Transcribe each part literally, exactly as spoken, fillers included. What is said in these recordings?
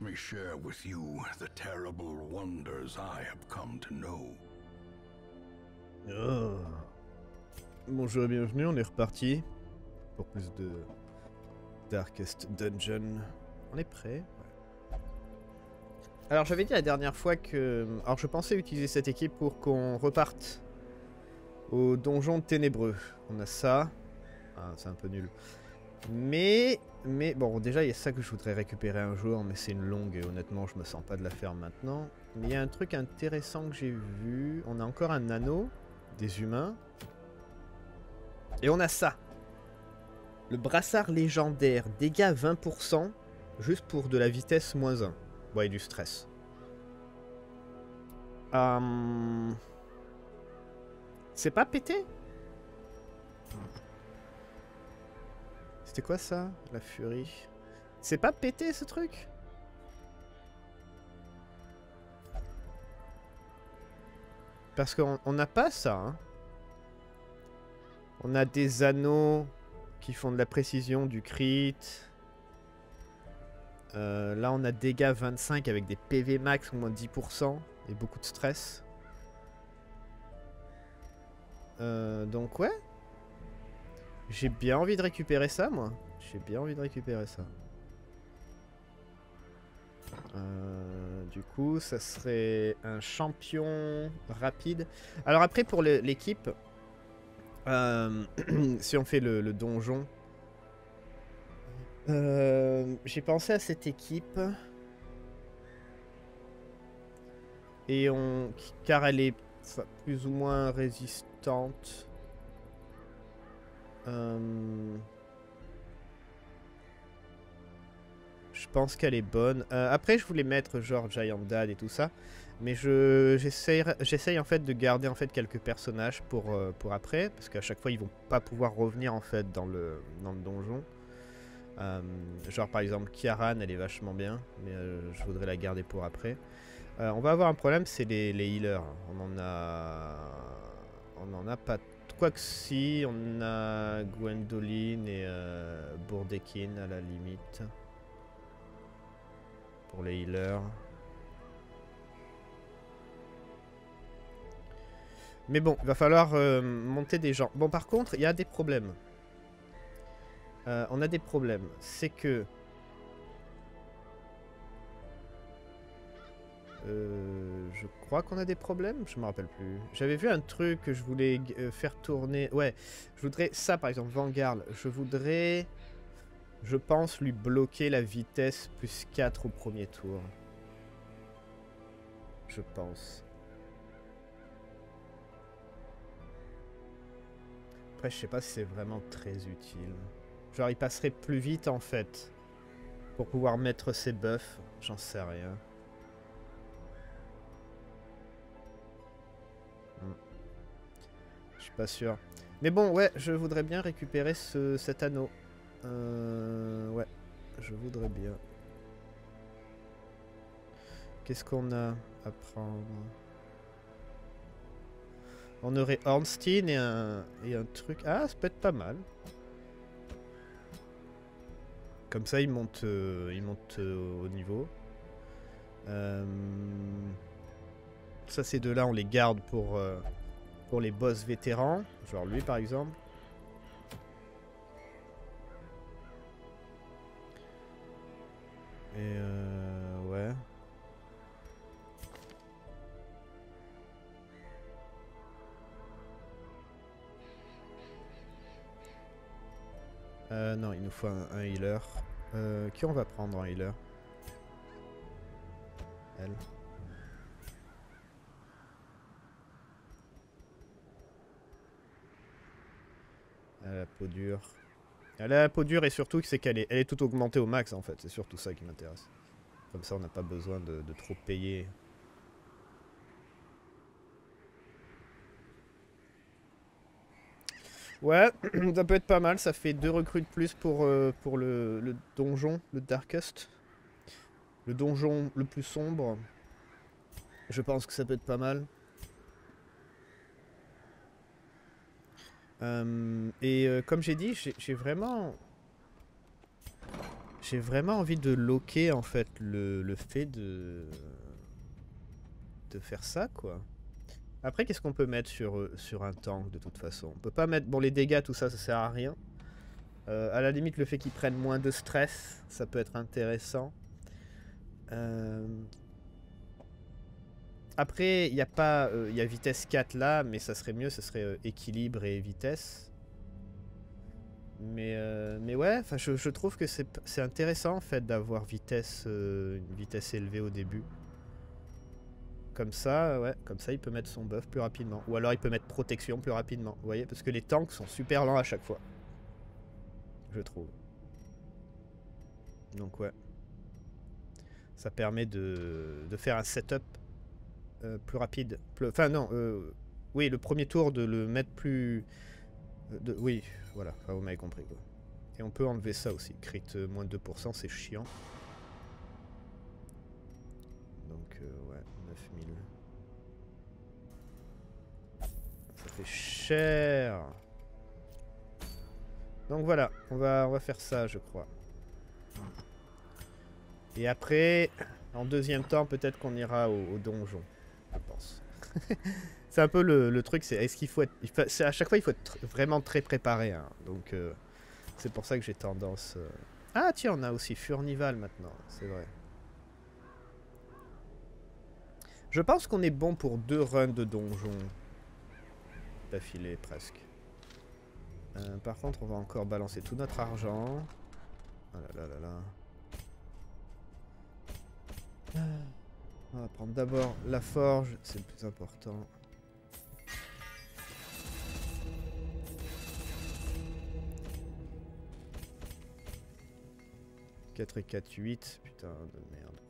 let me share with you the terrible wonders I have come to know. Oh. Bonjour et bienvenue, on est reparti pour plus de Darkest Dungeon. On est prêt. Ouais. Alors j'avais dit la dernière fois que... Alors je pensais utiliser cette équipe pour qu'on reparte au donjon ténébreux. On a ça. Ah, c'est un peu nul. Mais... Mais bon, déjà il y a ça que je voudrais récupérer un jour, mais c'est une longue et honnêtement je me sens pas de la faire maintenant. Mais il y a un truc intéressant que j'ai vu. On a encore un anneau des humains. Et on a ça. Le brassard légendaire, dégâts vingt pour cent, juste pour de la vitesse moins un. Bon, et du stress. Euh... C'est pas pété ? C'était quoi ça? La furie. C'est pas pété ce truc? Parce qu'on n'a pas ça. Hein. On a des anneaux qui font de la précision, du crit. Euh, là on a dégâts vingt-cinq avec des P V max au moins dix pour cent et beaucoup de stress. Euh, donc ouais. J'ai bien envie de récupérer ça, moi. J'ai bien envie de récupérer ça. Euh, du coup, ça serait un champion rapide. Alors après, pour l'équipe, euh, si on fait le, le donjon, euh, j'ai pensé à cette équipe. Et on... Car elle est enfin, plus ou moins résistante... Euh... Je pense qu'elle est bonne. Euh, après, je voulais mettre genre Giant Dad et tout ça, mais je j'essaye en fait de garder en fait quelques personnages pour euh, pour après, parce qu'à chaque fois ils vont pas pouvoir revenir en fait dans le dans le donjon. Euh, genre par exemple Kiaran, elle est vachement bien, mais euh, je voudrais la garder pour après. Euh, on va avoir un problème, c'est les, les healers. On en a on en a pas. Quoique si, on a Gwendoline et euh, Bourdekin à la limite. Pour les healers. Mais bon, il va falloir euh, monter des gens. Bon par contre, il y a des problèmes. Euh, on a des problèmes. C'est que... Euh, je crois qu'on a des problèmes, je me rappelle plus. J'avais vu un truc que je voulais euh, faire tourner. Ouais, je voudrais ça par exemple, Vanguard. Je voudrais, je pense, lui bloquer la vitesse plus quatre au premier tour. Je pense. Après, je sais pas si c'est vraiment très utile. Genre, il passerait plus vite en fait pour pouvoir mettre ses buffs. J'en sais rien. Pas sûr. Mais bon, ouais, je voudrais bien récupérer ce, cet anneau. Euh, ouais, je voudrais bien. Qu'est-ce qu'on a à prendre? On aurait Ornstein et un, et un truc... Ah, ça peut être pas mal. Comme ça, il monte, euh, il monte euh, au niveau. Euh, ça, ces deux-là, on les garde pour... Euh, Pour les boss vétérans, genre lui par exemple. Et euh, ouais. Euh, non, il nous faut un, un healer. Euh, qui on va prendre en healer? Elle. Elle a la peau dure. Elle a la peau dure et surtout c'est qu'elle est, elle est tout augmentée au max en fait. C'est surtout ça qui m'intéresse. Comme ça on n'a pas besoin de, de trop payer. Ouais, ça peut être pas mal. Ça fait deux recrues de plus pour, euh, pour le, le donjon, le Darkest. Le donjon le plus sombre. Je pense que ça peut être pas mal. Euh, et euh, comme j'ai dit, j'ai vraiment... J'ai vraiment envie de loquer en fait le, le fait de... de faire ça quoi. Après qu'est-ce qu'on peut mettre sur, sur un tank de toute façon? On peut pas mettre... Bon les dégâts tout ça ça sert à rien. Euh, à la limite le fait qu'ils prennent moins de stress ça peut être intéressant. Euh... Après il n'y a pas... Il euh, y a vitesse quatre là mais ça serait mieux, ce serait euh, équilibre et vitesse. Mais, euh, mais ouais, je, je trouve que c'est intéressant en fait d'avoir vitesse, euh, une vitesse élevée au début. Comme ça, ouais, comme ça il peut mettre son buff plus rapidement. Ou alors il peut mettre protection plus rapidement, vous voyez, parce que les tanks sont super lents à chaque fois. Je trouve. Donc ouais. Ça permet de, de faire un setup euh, plus rapide. Enfin non, euh, oui, le premier tour de le mettre plus... De, oui, voilà, enfin, vous m'avez compris quoi. Et on peut enlever ça aussi. Crit euh, moins de deux pour cent, c'est chiant. Donc, euh, ouais, neuf mille. Ça fait cher. Donc voilà, on va, on va faire ça, je crois. Et après, en deuxième temps, peut-être qu'on ira au, au donjon, je pense. C'est un peu le, le truc, c'est est-ce qu'il faut être... Il faut, à chaque fois, il faut être tr vraiment très préparé. Hein, donc, euh, c'est pour ça que j'ai tendance... Euh... Ah, tiens, on a aussi Furnival maintenant, c'est vrai. Je pense qu'on est bon pour deux runs de donjon d'affilée, presque. Euh, par contre, on va encore balancer tout notre argent. Oh là là là là. On va prendre d'abord la forge, c'est le plus important. quatre et quatre, huit. Putain de merde.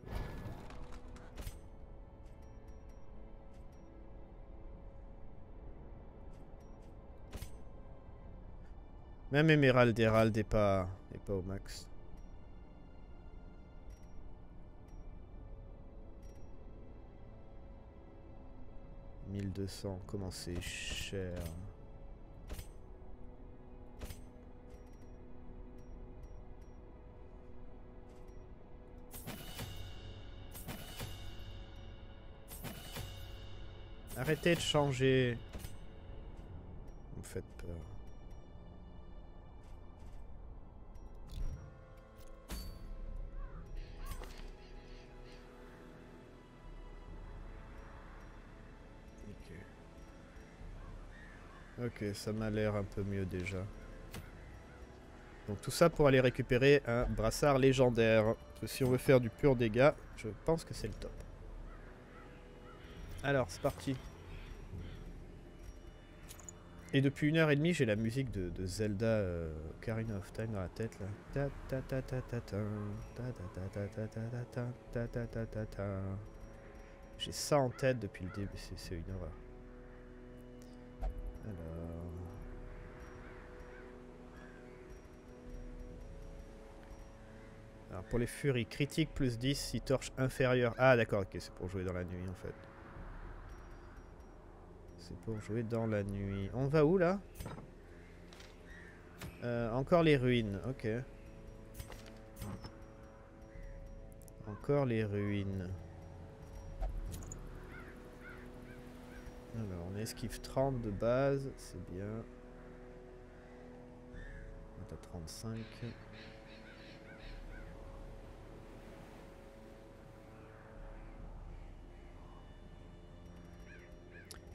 Même Emerald Herald est pas, est pas au max. mille deux cents, comment c'est cher. Arrêtez de changer. Vous me faites peur. Ok, ça m'a l'air un peu mieux déjà. Donc tout ça pour aller récupérer un brassard légendaire. Parce que si on veut faire du pur dégât, je pense que c'est le top. Alors, c'est parti. Et depuis une heure et demie, j'ai la musique de, de Zelda euh, Ocarina of Time dans la tête là. J'ai ça en tête depuis le début, c'est une horreur. Alors... Alors pour les furies, critique plus dix si torche inférieure. Ah d'accord, ok, c'est pour jouer dans la nuit en fait. C'est pour jouer dans la nuit. On va où là? euh, Encore les ruines, ok. Encore les ruines. Alors on esquive trente de base, c'est bien. On est à trente-cinq.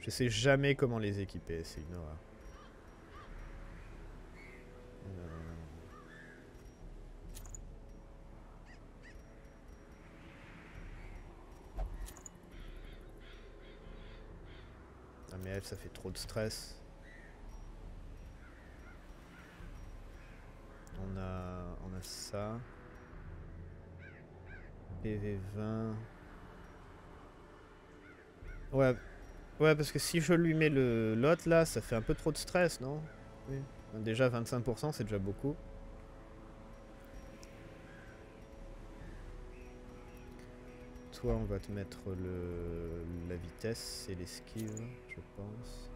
Je sais jamais comment les équiper, c'est une horreur. Mais ça fait trop de stress. On a, on a ça. P V vingt. Ouais, ouais, parce que si je lui mets le lot là, ça fait un peu trop de stress, non? Oui. Déjà vingt-cinq pour cent, c'est déjà beaucoup. Toi, on va te mettre le, la vitesse et l'esquive, je pense.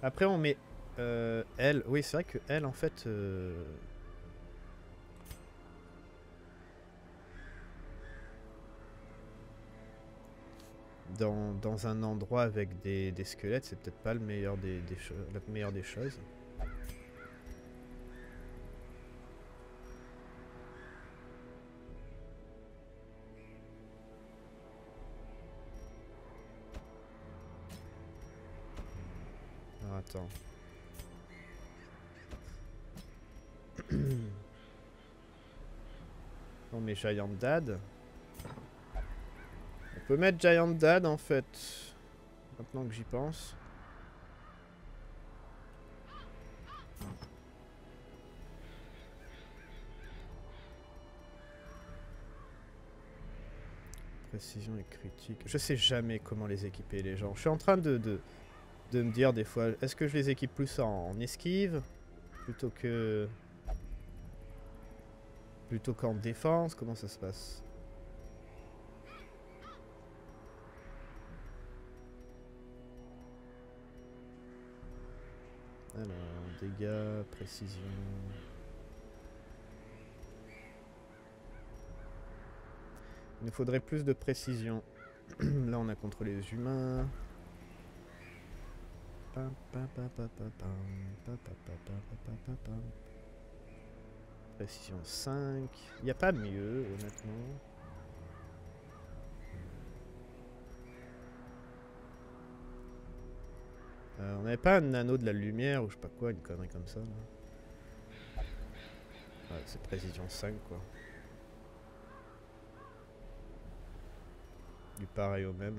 Après, on met Euh, elle, oui, c'est vrai que elle, en fait... Euh... Dans, dans un endroit avec des, des squelettes, c'est peut-être pas le meilleur des, des la meilleure des choses. Alors, attends. Non mais Giant Dad. On peut mettre Giant Dad en fait. Maintenant que j'y pense. Précision et critique. Je sais jamais comment les équiper les gens. Je suis en train de, de, de me dire des fois, est-ce que je les équipe plus en, en esquive plutôt que... Plutôt qu'en défense, comment ça se passe? Alors, dégâts, précision... Il nous faudrait plus de précision. Là, on a contre les humains. Pam, pam, pam, pam, pam, pam, pam, pam, pam. Précision cinq. Il n'y a pas mieux, honnêtement. Euh, on n'avait pas un anneau de la lumière ou je sais pas quoi, une connerie comme ça. Ouais, c'est précision cinq, quoi. Du pareil au même.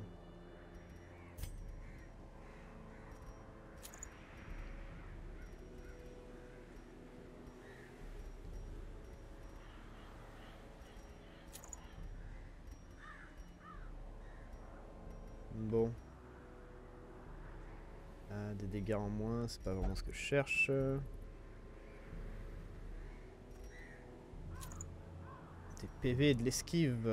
Bon. Ah, des dégâts en moins, c'est pas vraiment ce que je cherche. Des P V et de l'esquive.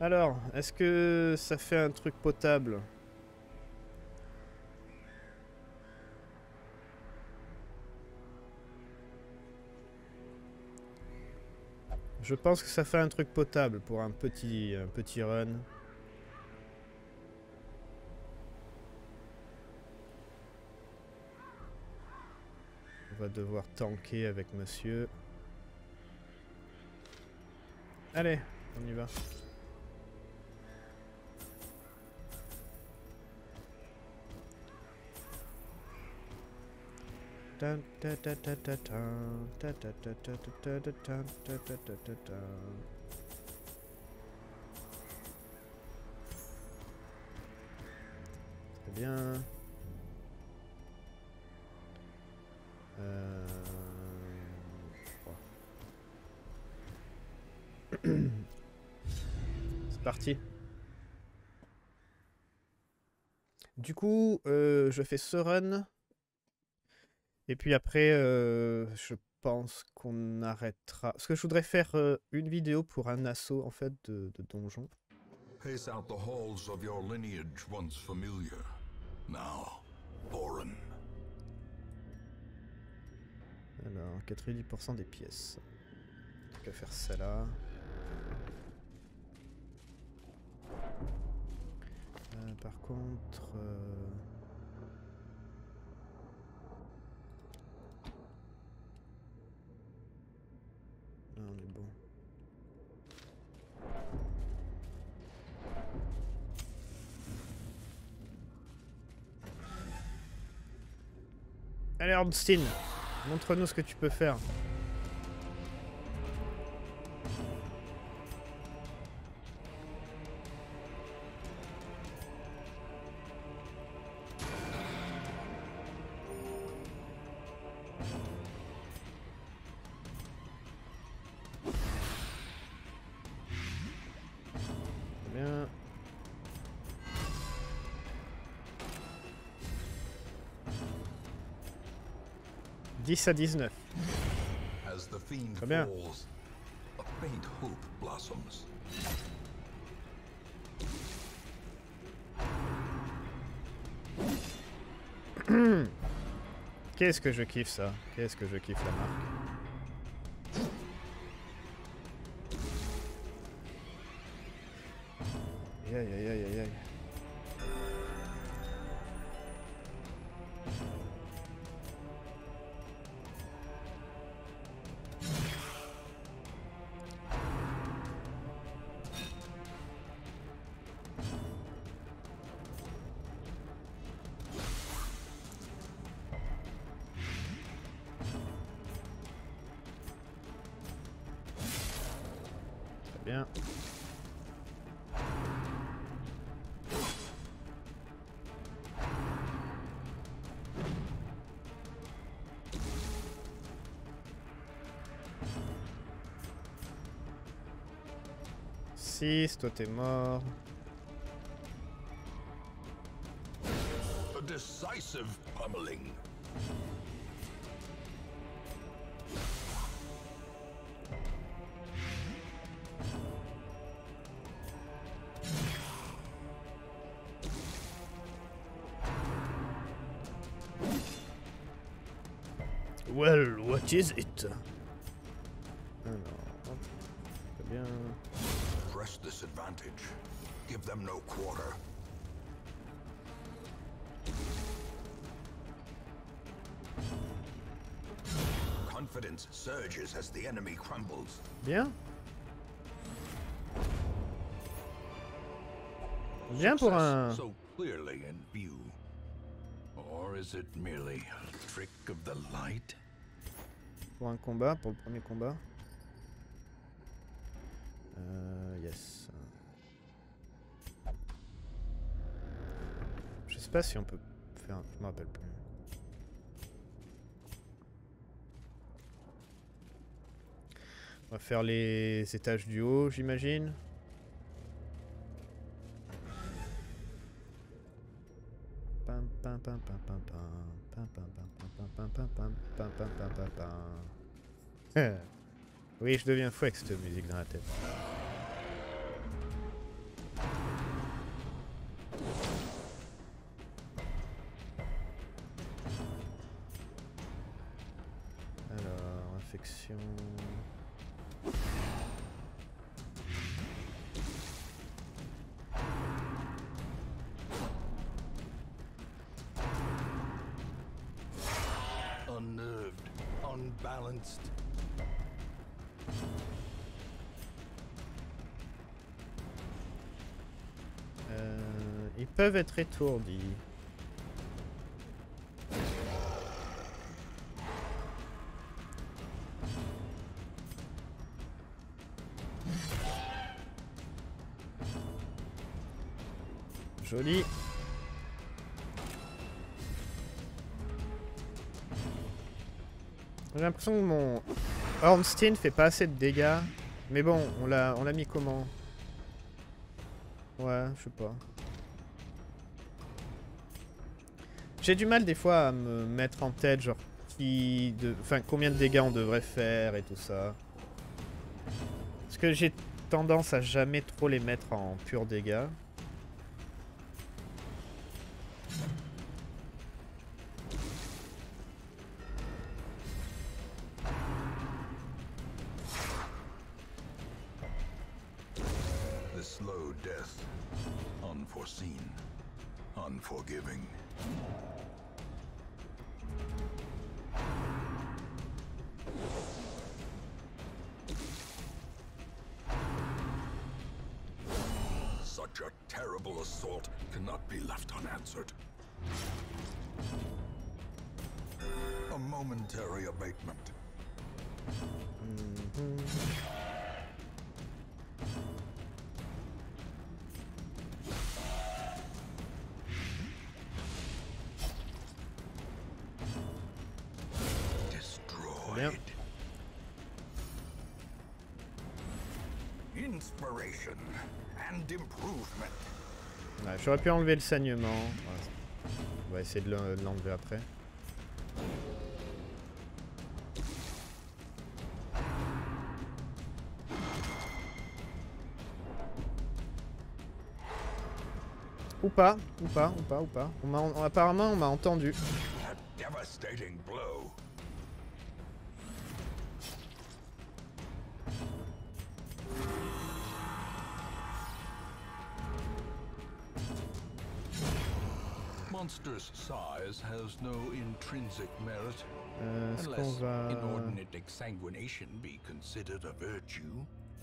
Alors, est-ce que ça fait un truc potable? Je pense que ça fait un truc potable pour un petit, un petit run. On va devoir tanker avec monsieur. Allez, on y va. Très bien. Euh... C'est parti. Du coup, euh, je fais ce run. Et puis après, euh, je pense qu'on arrêtera. Parce que je voudrais faire euh, une vidéo pour un assaut en fait de, de donjon. Pace out the halls of your lineage once familiar. Now, foreign. Alors, quatre-vingt-dix pour cent des pièces. Donc à faire ça là. Euh, par contre. Euh Ah, on est bon. Allez Ornstein, montre-nous ce que tu peux faire. dix à dix-neuf. Très bien. Qu'est-ce que je kiffe ça. Qu'est-ce que je kiffe la marque. Aïe aïe aïe aïe aïe. Toi t'es mort. A decisive pummeling. Well, what is it? Disadvantage. Give them no quarter. Confidence surges as the enemy crumbles. Bien. Bien pour un. So clearly in view. Or is it merely a trick of the light? Pour un combat, pour le premier combat. Euh, yes. Je sais pas si on peut faire. Je me rappelle plus. On va faire les étages du haut, j'imagine. Pam pam pam pam pam pam pam pam pam pam pam pam pam pam pam pam. Oui, je deviens fou avec cette musique dans la tête. Alors, infection... Unnerved, unbalanced. Ils peuvent être étourdis. Joli. J'ai l'impression que mon Ornstein fait pas assez de dégâts. Mais bon, on l'a on l'a mis comment? Ouais, je sais pas. J'ai du mal des fois à me mettre en tête genre qui de, enfin combien de dégâts on devrait faire et tout ça. Parce que j'ai tendance à jamais trop les mettre en pur dégâts. The slow death, unforeseen, unforgiving. Such a terrible assault cannot be left unanswered. A momentary abatement. Mm-hmm. Ah, j'aurais pu enlever le saignement. Ouais. On va essayer de l'enlever après. Ou pas, ou pas, ou pas, ou pas. On m'a, on, apparemment, on m'a entendu. Monstrous size has no intrinsic merit, euh, unless va... inordinate exsanguination be considered a virtue.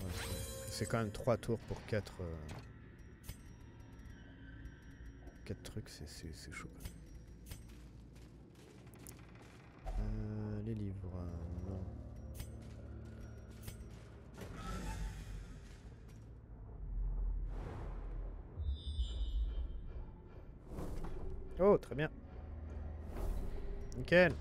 Ouais, c'est quand même trois tours pour quatre. quatre trucs, c'est chaud. Euh, les livres, euh, non. Oh, très bien. Nickel.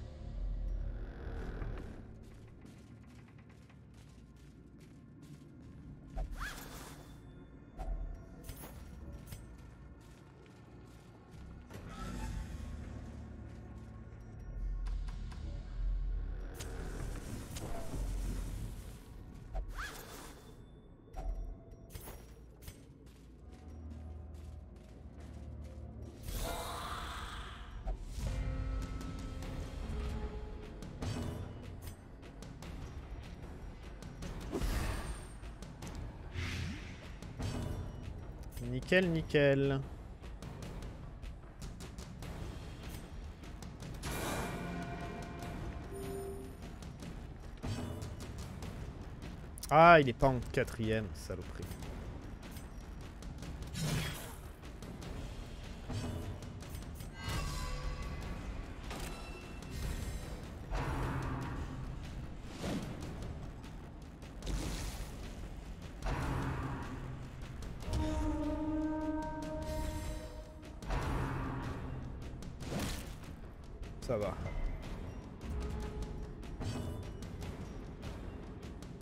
Nickel, nickel. Ah, il est pas en quatrième, saloperie. Ça va.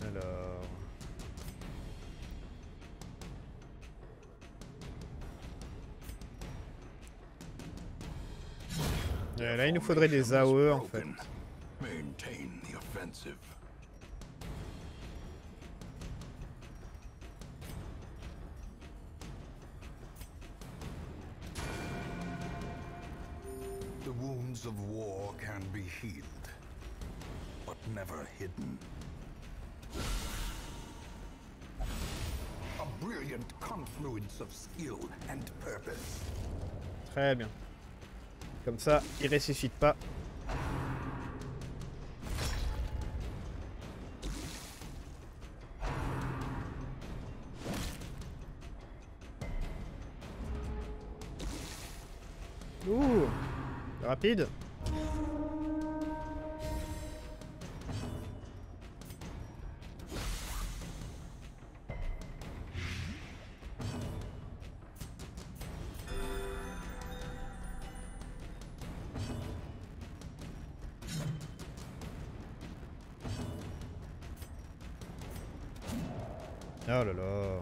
Alors... Et là, il nous faudrait des A O E en fait. Of war can be healed, but never hidden. A brilliant confluence of skill and purpose. Très bien. Comme ça, il ressuscite pas. Ouh, rapide. Oh là là.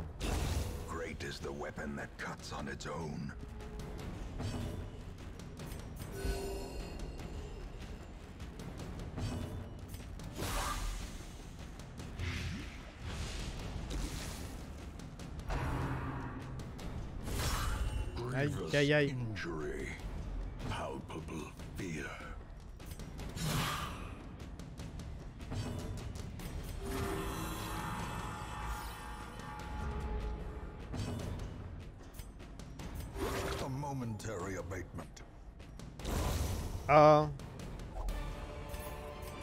Great is the weapon that cuts on its own. Aïe, aïe. Injury, palpable fear. A momentary abatement. Ah.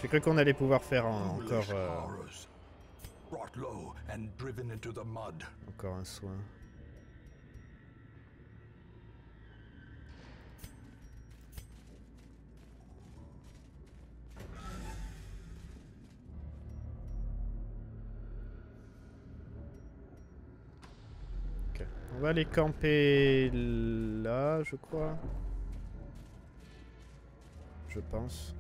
J'ai cru qu'on allait pouvoir faire un, encore euh... encore un soin. On va les camper là, je crois. Je pense.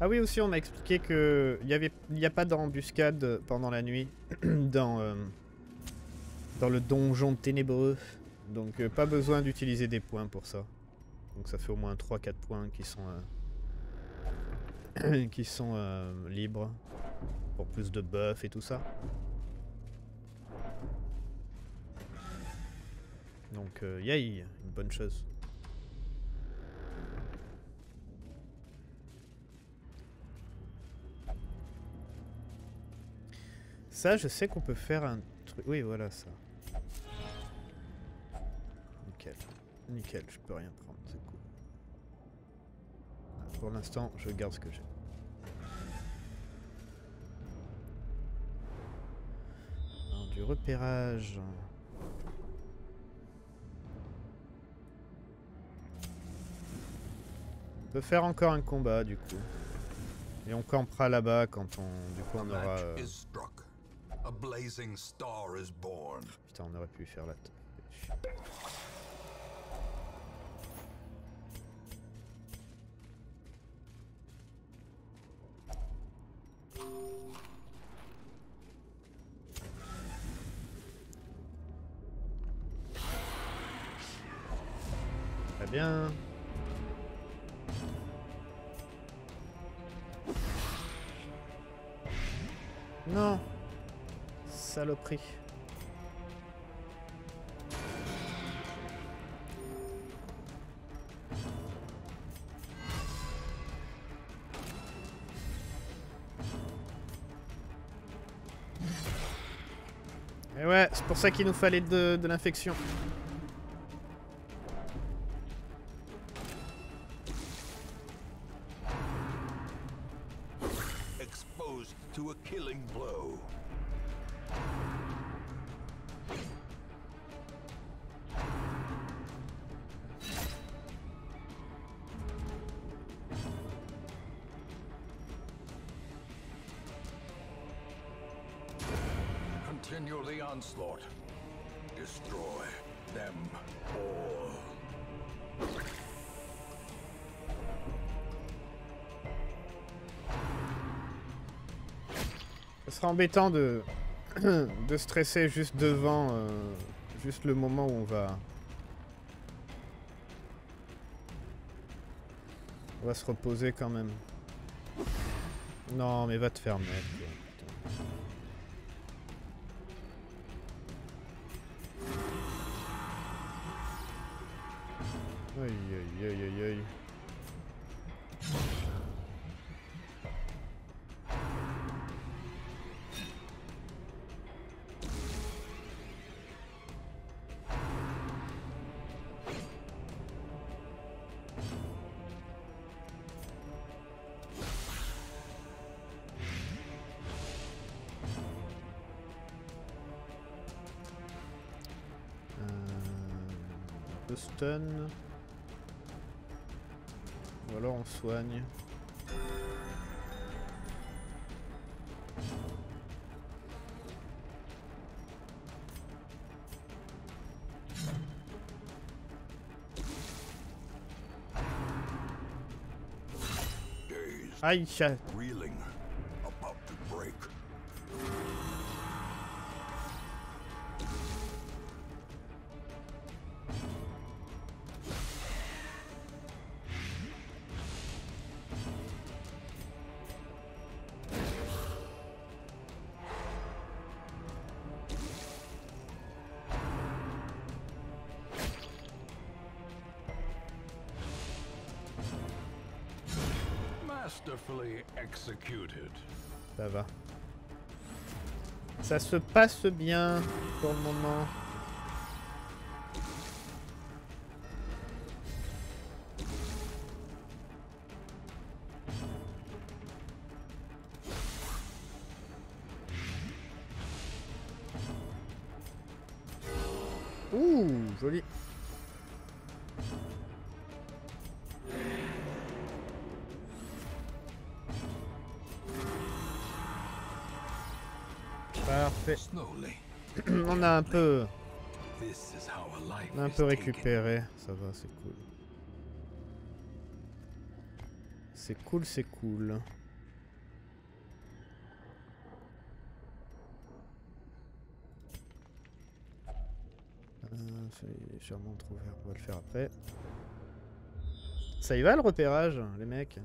Ah oui, aussi on m'a expliqué que il y avait, il n'y a pas d'embuscade pendant la nuit dans euh, dans le donjon ténébreux. Donc euh, pas besoin d'utiliser des points pour ça. Donc ça fait au moins trois quatre points qui sont euh, qui sont euh, libres. pour plus de buff et tout ça. Donc, euh, yay, une bonne chose. Ça, je sais qu'on peut faire un truc... Oui, voilà, ça. Nickel. Nickel, je peux rien prendre, c'est cool. Pour l'instant, je garde ce que j'ai. Du repérage... On peut faire encore un combat, du coup. Et on campera là-bas quand on... Du coup, on aura... Euh... Putain, on aurait pu faire la... Très bien. Non, saloperie. Et ouais, c'est pour ça qu'il nous fallait de, de l'infection. Ce sera embêtant de, de stresser juste devant, euh, juste le moment où on va, on va se reposer quand même. Non mais va te faire mettre. Aïe aïe aïe aïe aïe. Ou alors on soigne. Aïe, chat. Ça va. Ça se passe bien pour le moment. Ouh, joli. On a un peu, on a un peu récupéré, ça va, c'est cool. C'est cool, c'est cool. Euh, c'est légèrement trop vert, on va le faire après. Ça y va le repérage, les mecs?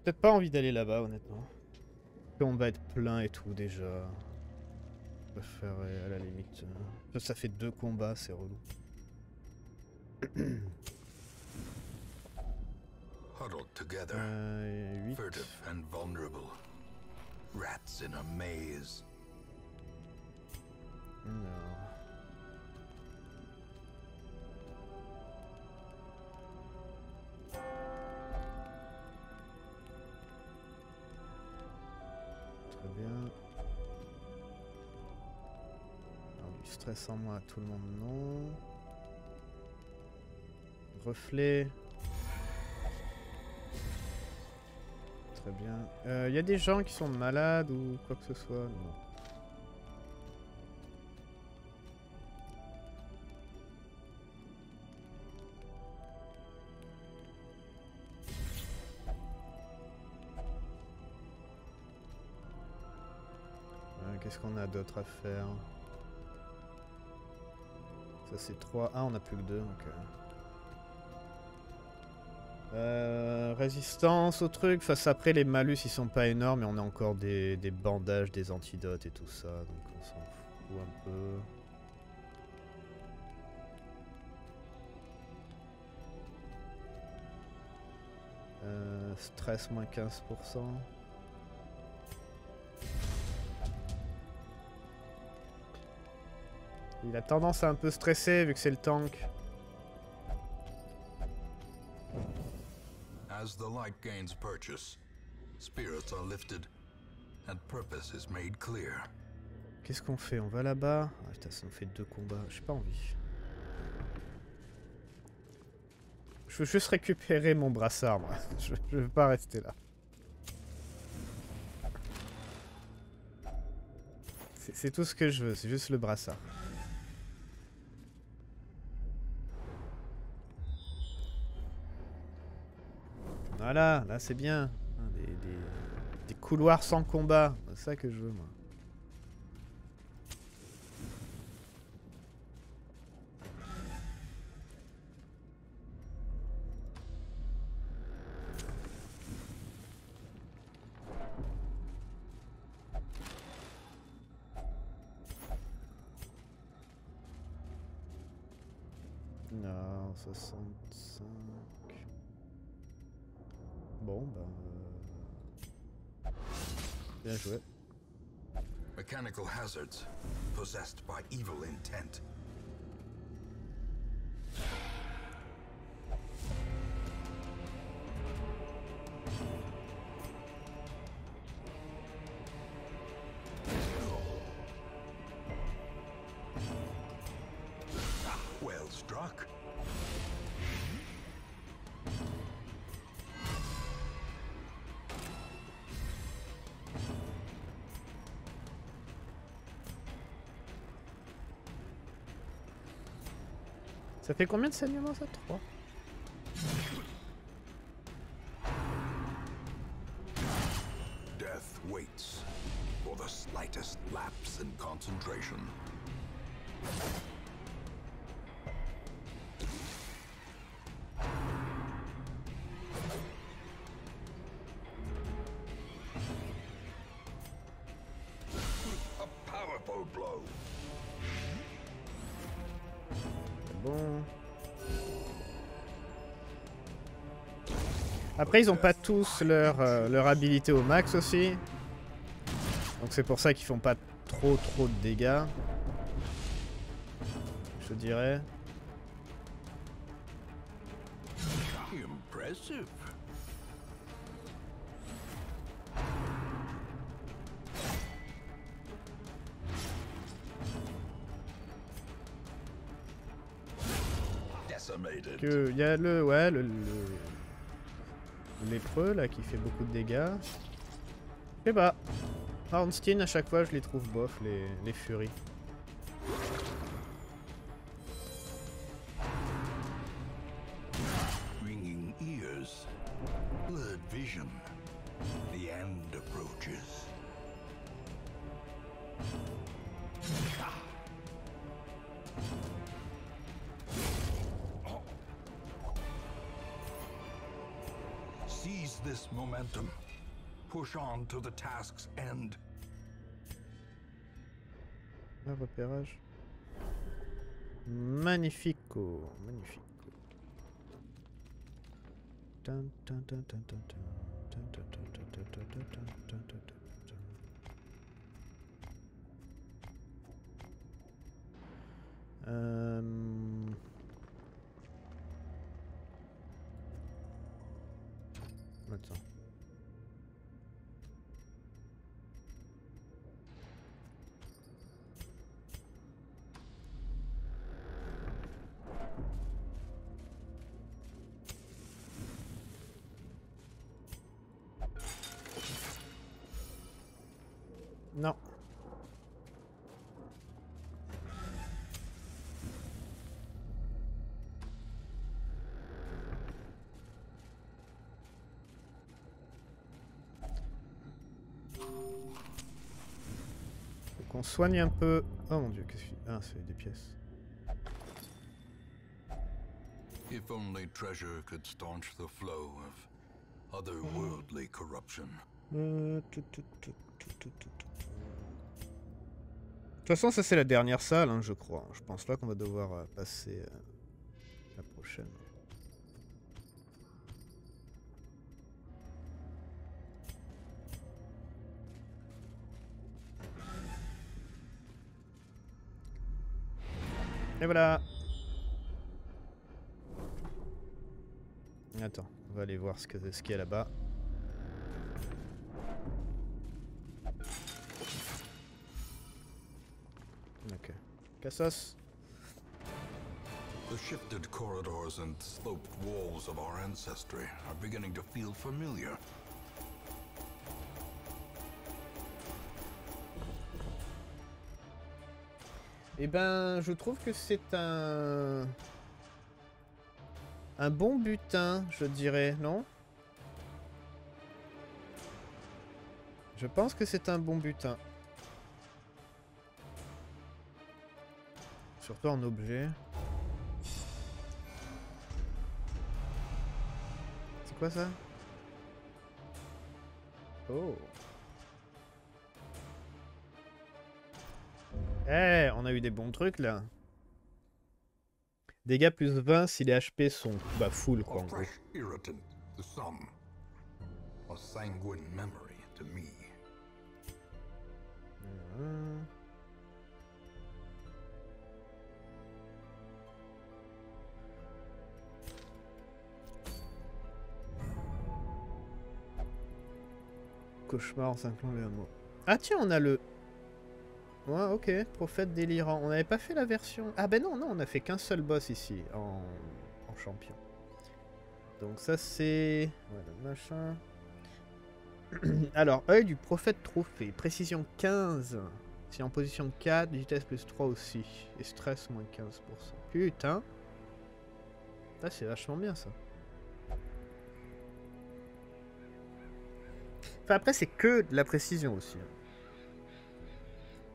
J'ai peut-être pas envie d'aller là-bas, honnêtement. On va être plein et tout, déjà. Je préfère à la limite... Ça, ça fait deux combats, c'est relou. Huddled together, uh, furtive and vulnerable, rats in a maze. No. Très bien. Alors, du stress en moi à tout le monde, non. Reflet. Très bien. Il euh, y a des gens qui sont malades ou quoi que ce soit? Non. Euh, Qu'est-ce qu'on a d'autre à faire? Ça c'est trois. Ah, on a plus que deux. Donc, euh... Euh, résistance au truc, face après les malus ils sont pas énormes et on a encore des, des bandages, des antidotes et tout ça, donc on s'en fout un peu. Euh, stress moins quinze pour cent. Il a tendance à un peu stresser vu que c'est le tank. As the light gains purchase, spirits are lifted and purpose is made clear. Qu'est-ce qu'on fait? On va là-bas? Ah putain, ça nous fait deux combats, j'ai pas envie. Je veux juste récupérer mon brassard, moi. Je, je veux pas rester là. C'est tout ce que je veux, c'est juste le brassard. Voilà, là c'est bien. Des, des, des couloirs sans combat. C'est ça que je veux, moi. Non, soixante-cinq... Bon, ben... Bien joué. Mechanical hazards possessed by evil intent. Well struck. Ça fait combien de saignements ça? Trois. Death waits for the slightest lapse in concentration. Après, ils ont pas tous leur, euh, leur habilité au max aussi. Donc c'est pour ça qu'ils font pas trop trop de dégâts. Je dirais. Impressive. Que y a le ouais le... le... Lépreux là qui fait beaucoup de dégâts. Et bah, Ornstein à chaque fois je les trouve bof, les, les furies. Ringing ears, blurred vision, the end approaches. this momentum. Push on to the task's end. Un repérage. Magnifico, magnifico. Euh... Attends. Non. Faut qu'on soigne un peu. Oh mon dieu, qu'est-ce que... Ah, c'est des pièces. If only treasure could staunch the flow of otherworldly corruption. Euh, tout, tout, tout, tout, tout, tout, tout. De toute façon, ça c'est la dernière salle, hein, je crois. Je pense pas qu'on va devoir euh, passer euh, la prochaine. Et voilà. Attends, on va aller voir ce que, ce qu'il y a là-bas. Okay. Cassos. The shifted corridors and sloped walls of our ancestry are beginning to feel familiar. Eh ben, je trouve que c'est un un bon butin, je dirais, non? Je pense que c'est un bon butin. Surtout en objet. C'est quoi ça? Oh. Eh, hey, on a eu des bons trucs là. Dégâts plus vingt si les H P sont bah full quoi en gros. Mmh. Cauchemar en s'inclinant les hameaux. Ah tiens, on a le... Ouais, ok, prophète délirant. On n'avait pas fait la version... Ah ben non, non, on a fait qu'un seul boss ici, en, en champion. Donc ça c'est... Voilà, machin. Alors, œil du prophète trophée. Précision quinze. C'est en position quatre, vitesse plus trois aussi. Et stress moins quinze pour cent. Putain. Ah, c'est vachement bien ça. Enfin, après, c'est que de la précision aussi.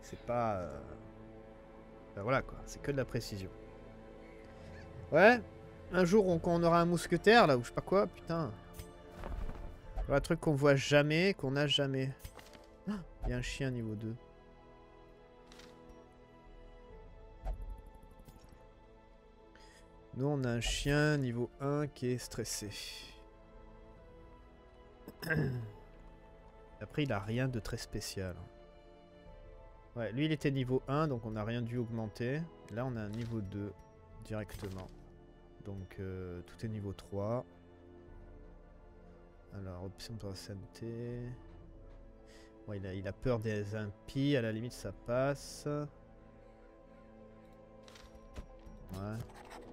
C'est pas... Euh... Ben voilà, quoi. C'est que de la précision. Ouais. Un jour, on, quand on aura un mousquetaire, là, ou je sais pas quoi, putain. Un truc qu'on voit jamais, qu'on n'a jamais. Ah, il y a un chien niveau deux. Nous, on a un chien niveau un qui est stressé. Après, il a rien de très spécial. Ouais, lui, il était niveau un, donc on n'a rien dû augmenter. Là, on a un niveau deux directement. Donc, euh, tout est niveau trois. Alors, option pour la santé. Ouais, il a, il a peur des impies. À la limite, ça passe. Ouais. A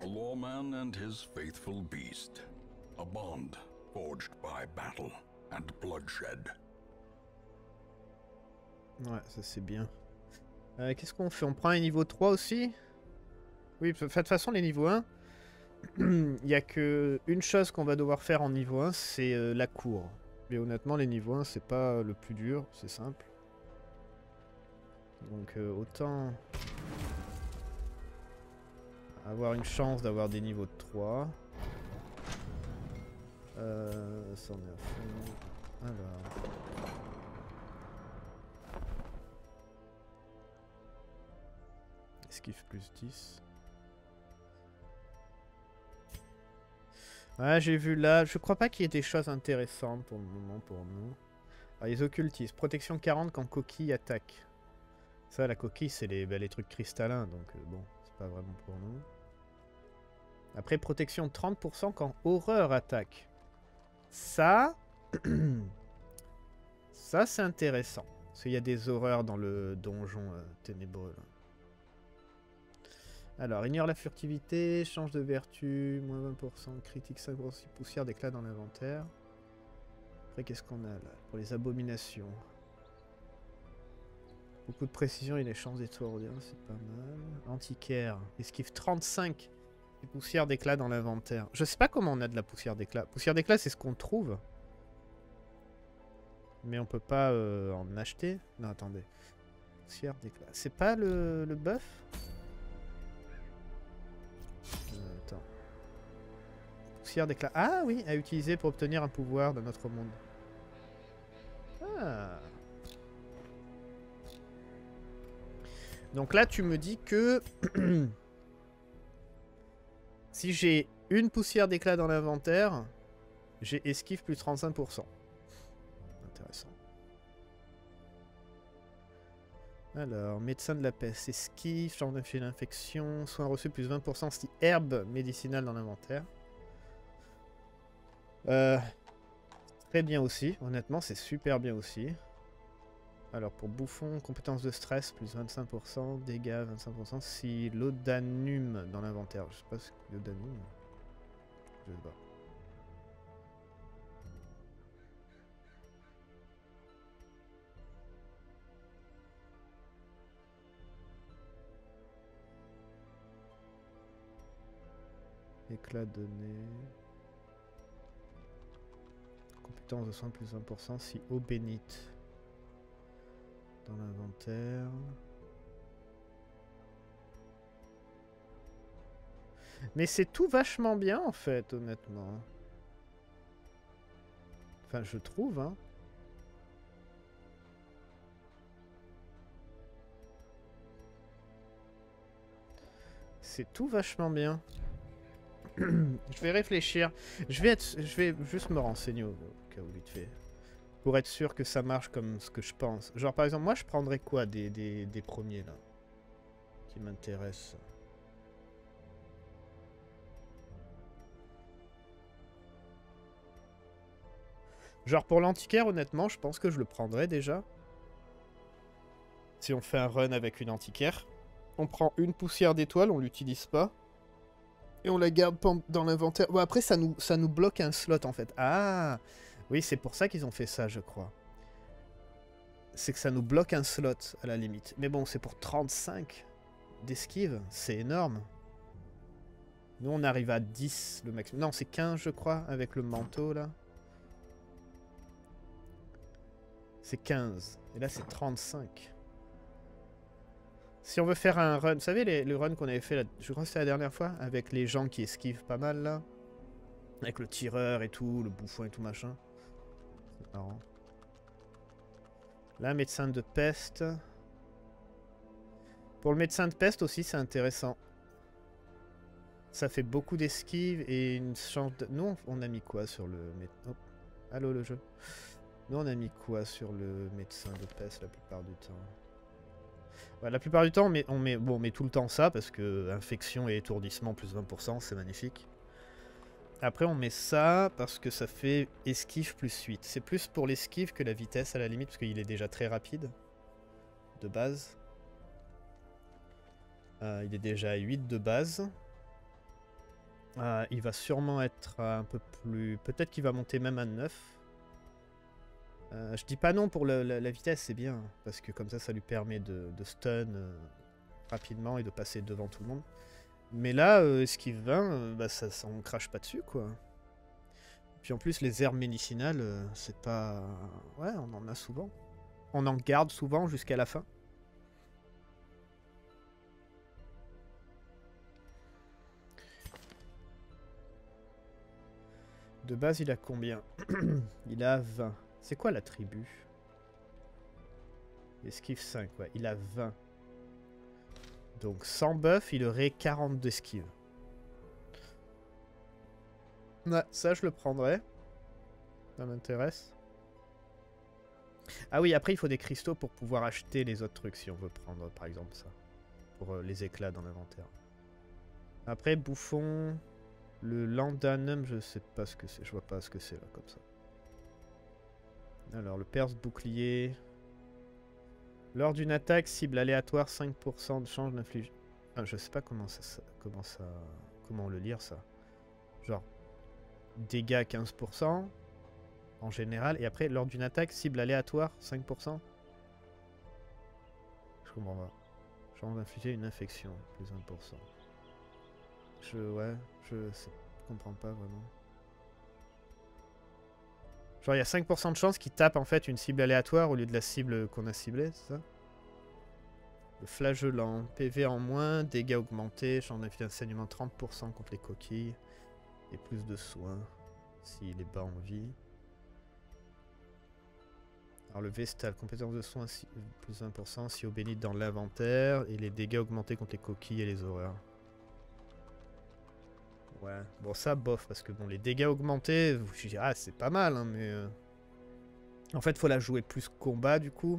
lawman and his faithful beast. A bond forged by battle and bloodshed. Ouais, ça c'est bien. Euh, Qu'est-ce qu'on fait? On prend un niveau trois aussi? Oui, de toute façon, les niveaux un, il n'y a qu'une chose qu'on va devoir faire en niveau un, c'est euh, la cour. Mais honnêtement, les niveaux un, c'est pas le plus dur, c'est simple. Donc euh, autant avoir une chance d'avoir des niveaux de trois. Euh, ça on est à fond. Alors. Esquive plus dix. Ouais, j'ai vu là. Je crois pas qu'il y ait des choses intéressantes pour le moment pour nous. Ah, les occultistes. Protection quarante quand coquille attaque. Ça, la coquille, c'est les, bah, les trucs cristallins. Donc, euh, bon, c'est pas vraiment pour nous. Après, protection trente pour cent quand horreur attaque. Ça. Ça, c'est intéressant. Parce qu'il y a des horreurs dans le donjon euh, ténébreux, là. Alors, ignore la furtivité, change de vertu, moins vingt pour cent, critique cinq pour cent, poussière d'éclat dans l'inventaire. Après, qu'est-ce qu'on a là? Pour les abominations. Beaucoup de précision et les chances d'étourdir, c'est pas mal. Antiquaire, esquive trente-cinq, et poussière d'éclat dans l'inventaire. Je sais pas comment on a de la poussière d'éclat. Poussière d'éclat, c'est ce qu'on trouve. Mais on peut pas euh, en acheter. Non, attendez. Poussière d'éclat. C'est pas le, le buff? Poussière d'éclat. Ah oui, à utiliser pour obtenir un pouvoir de notre monde. Ah. Donc là, tu me dis que si j'ai une poussière d'éclat dans l'inventaire, j'ai esquive plus trente-cinq pour cent. Intéressant. Alors, médecin de la peste, esquive, chambre d'infection, soins reçus plus vingt pour cent si herbe médicinale dans l'inventaire. Euh, très bien aussi, honnêtement, c'est super bien aussi. Alors, pour bouffon, compétence de stress plus vingt-cinq pour cent, dégâts vingt-cinq pour cent si l'odanum dans l'inventaire. Je sais pas ce que l'odanum. Je sais pas. Éclat donné. Compétence de soins plus un pour cent si eau bénite. Dans l'inventaire. Mais c'est tout vachement bien en fait, honnêtement. Enfin, je trouve, hein. C'est tout vachement bien. Je vais réfléchir. Je vais, être, je vais juste me renseigner au cas où vite fait. Pour être sûr que ça marche comme ce que je pense. Genre par exemple, moi je prendrais quoi des, des, des premiers là qui m'intéressent. Genre pour l'antiquaire, honnêtement, je pense que je le prendrais déjà. Si on fait un run avec une antiquaire, on prend une poussière d'étoile, on l'utilise pas. Et on la garde dans l'inventaire. Bon, après, ça nous, ça nous bloque un slot, en fait. Ah! Oui, c'est pour ça qu'ils ont fait ça, je crois. C'est que ça nous bloque un slot, à la limite. Mais bon, c'est pour trente-cinq d'esquive. C'est énorme. Nous, on arrive à dix, le maximum. Non, c'est quinze, je crois, avec le manteau, là. C'est quinze. Et là, c'est trente-cinq. Si on veut faire un run, vous savez les, le run qu'on avait fait, la, je crois que c'était la dernière fois, avec les gens qui esquivent pas mal là. Avec le tireur et tout, le bouffon et tout machin. C'est marrant. Là, médecin de peste. Pour le médecin de peste aussi, c'est intéressant. Ça fait beaucoup d'esquives et une chance de... Nous, on a mis quoi sur le... Oh. Allô le jeu. Nous, on a mis quoi sur le médecin de peste la plupart du temps? Ouais, la plupart du temps, on met, on, met, bon, on met tout le temps ça, parce que infection et étourdissement, plus vingt pour cent, c'est magnifique. Après, on met ça, parce que ça fait esquive plus huit. C'est plus pour l'esquive que la vitesse, à la limite, parce qu'il est déjà très rapide, de base. Euh, il est déjà à huit de base. Euh, il va sûrement être un peu plus... Peut-être qu'il va monter même à neuf. Euh, je dis pas non pour le, la, la vitesse, c'est bien, parce que comme ça, ça lui permet de, de stun euh, rapidement et de passer devant tout le monde. Mais là, euh, esquive vingt, euh, bah ça, ça, on crache pas dessus, quoi. Puis en plus, les herbes médicinales, euh, c'est pas... Ouais, on en a souvent. On en garde souvent jusqu'à la fin. De base, il a combien? Il a vingt. C'est quoi la tribu? Esquive cinq, ouais. Il a vingt. Donc sans buff, il aurait quarante d'esquive. Ouais, ça je le prendrais. Ça m'intéresse. Ah oui, après il faut des cristaux pour pouvoir acheter les autres trucs si on veut prendre par exemple ça. Pour euh, les éclats dans l'inventaire. Après, bouffon... Le landanum, je sais pas ce que c'est. Je vois pas ce que c'est là, comme ça. Alors, le perse bouclier... Lors d'une attaque, cible aléatoire, cinq pour cent de chance d'infliger. Ah, je sais pas comment ça, ça, comment ça... Comment le lire, ça. Genre... Dégâts quinze pour cent... En général, et après, lors d'une attaque, cible aléatoire, cinq pour cent. Je comprends pas. Chance d'infliger une infection, plus un pour cent. Je... ouais, je sais, comprends pas vraiment. Genre il y a cinq pour cent de chance qu'il tape en fait une cible aléatoire au lieu de la cible qu'on a ciblée, c'est ça? Le flagellant, P V en moins, dégâts augmentés, chance d'infliger saignement trente pour cent contre les coquilles, et plus de soins s'il est pas en vie. Alors le Vestal, compétence de soins, plus un pour cent si on bénit dans l'inventaire, et les dégâts augmentés contre les coquilles et les horreurs. Ouais, bon ça bof, parce que bon les dégâts augmentés, je dirais, ah c'est pas mal, hein, mais... Euh... En fait, faut la jouer plus combat, du coup.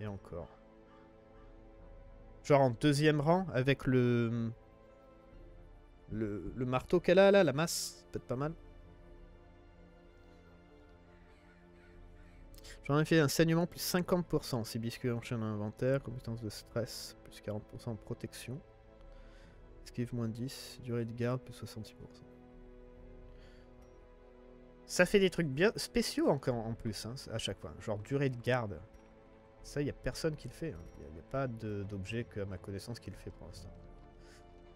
Et encore. Genre en deuxième rang, avec le... Le, le marteau qu'elle a, là, la masse, peut-être pas mal. J'en ai fait un saignement plus cinquante pour cent, si biscuit enchaîne un inventaire, compétence de stress, plus quarante pour cent en protection. Esquive moins dix, durée de garde plus soixante-six pour cent. Ça fait des trucs bien spéciaux encore en plus, hein, à chaque fois. Genre durée de garde. Ça, il n'y a personne qui le fait. Il n'y a pas d'objet à ma connaissance qui le fait pour l'instant.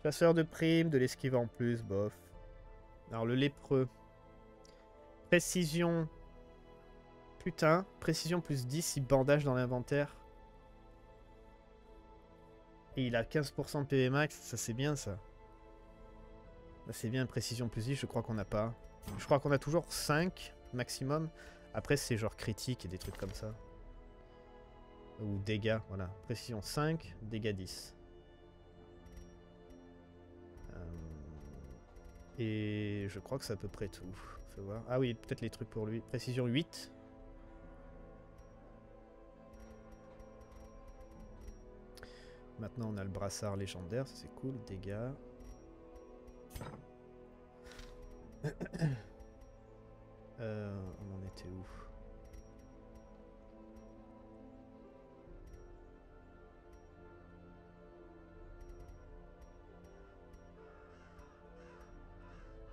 Chasseur de primes, de l'esquive en plus, bof. Alors le lépreux. Précision. Putain, précision plus dix si bandage dans l'inventaire. Et il a quinze pour cent de P V max, ça c'est bien ça. Ça c'est bien, précision plus dix, je crois qu'on n'a pas. Je crois qu'on a toujours cinq maximum. Après c'est genre critique et des trucs comme ça. Ou dégâts, voilà. Précision cinq, dégâts dix. Euh... Et je crois que c'est à peu près tout. Faut voir. Ah oui, peut-être les trucs pour lui. Précision huit. Maintenant on a le brassard légendaire, ça c'est cool, dégâts. euh, on en était où?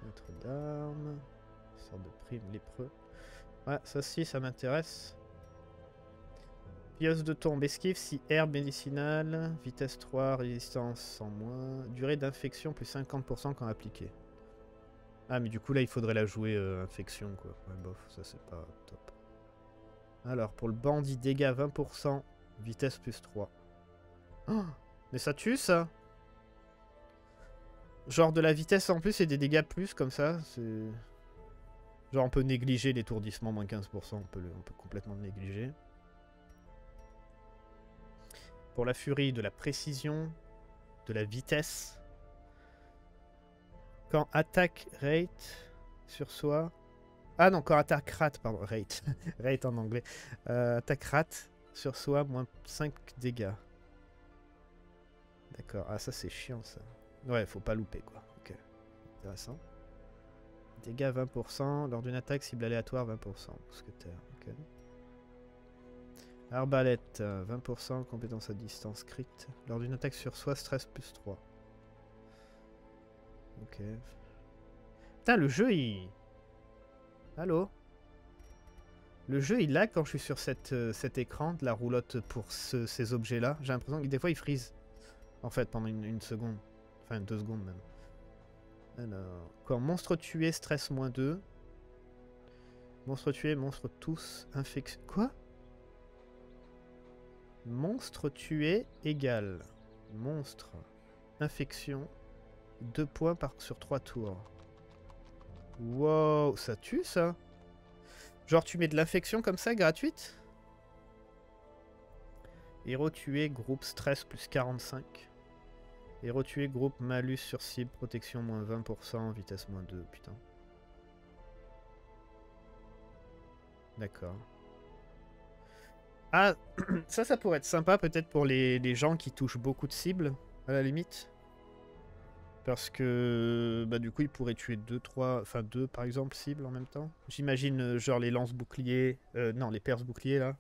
Maître d'armes, sorte de prime, lépreux. Ouais, ça si, ça m'intéresse. Pieuse de tombe, esquive si herbe médicinale, vitesse trois, résistance cent moins, durée d'infection plus cinquante pour cent quand appliquée. Ah mais du coup là il faudrait la jouer euh, infection quoi, ouais, bof, ça c'est pas top. Alors pour le bandit dégâts vingt pour cent, vitesse plus trois. Oh, mais ça tue ça? Genre de la vitesse en plus et des dégâts plus comme ça, c'est... Genre on peut négliger l'étourdissement moins quinze pour cent, on peut, le, on peut complètement le négliger. Pour la furie, de la précision, de la vitesse. Quand attaque rate sur soi... Ah non, quand attaque rate, pardon, rate. Rate en anglais. Euh, attaque rate sur soi, moins cinq dégâts. D'accord, ah ça c'est chiant ça. Ouais, faut pas louper quoi. Ok, intéressant. Dégâts vingt pour cent, lors d'une attaque cible aléatoire vingt pour cent. Mousquetaire, ok. Arbalète, vingt pour cent, compétence à distance, crit. Lors d'une attaque sur soi, stress plus trois. Ok. Putain, le jeu, il... Allô? Le jeu, il lag quand je suis sur cette, euh, cet écran de la roulotte pour ce, ces objets-là. J'ai l'impression que des fois, il freeze. En fait, pendant une, une seconde. Enfin, deux secondes même. Alors, quand monstre tué, stress moins deux. Monstre tué, monstre tous, infection... Quoi? Monstre tué égale monstre infection deux points par, sur trois tours. Wow, ça tue ça. Genre tu mets de l'infection comme ça, gratuite. Héros tué, groupe stress plus quarante-cinq. Héros tué, groupe malus sur cible, protection moins vingt pour cent, vitesse moins deux, putain. D'accord. Ah, ça, ça pourrait être sympa peut-être pour les, les gens qui touchent beaucoup de cibles, à la limite. Parce que, bah du coup, ils pourraient tuer deux, trois, enfin deux par exemple, cibles en même temps. J'imagine, euh, genre les lance-boucliers, euh, non, les perce-boucliers, là.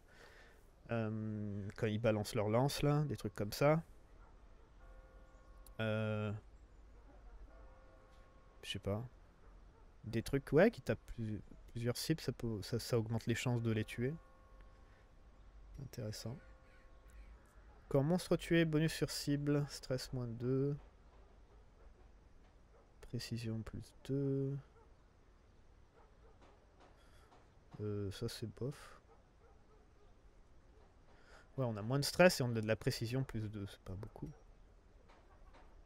Euh, quand ils balancent leur lance, là, des trucs comme ça. Euh... Je sais pas. Des trucs, ouais, qui tapent plus, plusieurs cibles, ça, peut, ça, ça augmente les chances de les tuer. Intéressant. Quand monstre tué, bonus sur cible, stress moins deux. Précision plus deux. Euh, ça c'est bof. Ouais, on a moins de stress et on a de la précision plus deux, c'est pas beaucoup.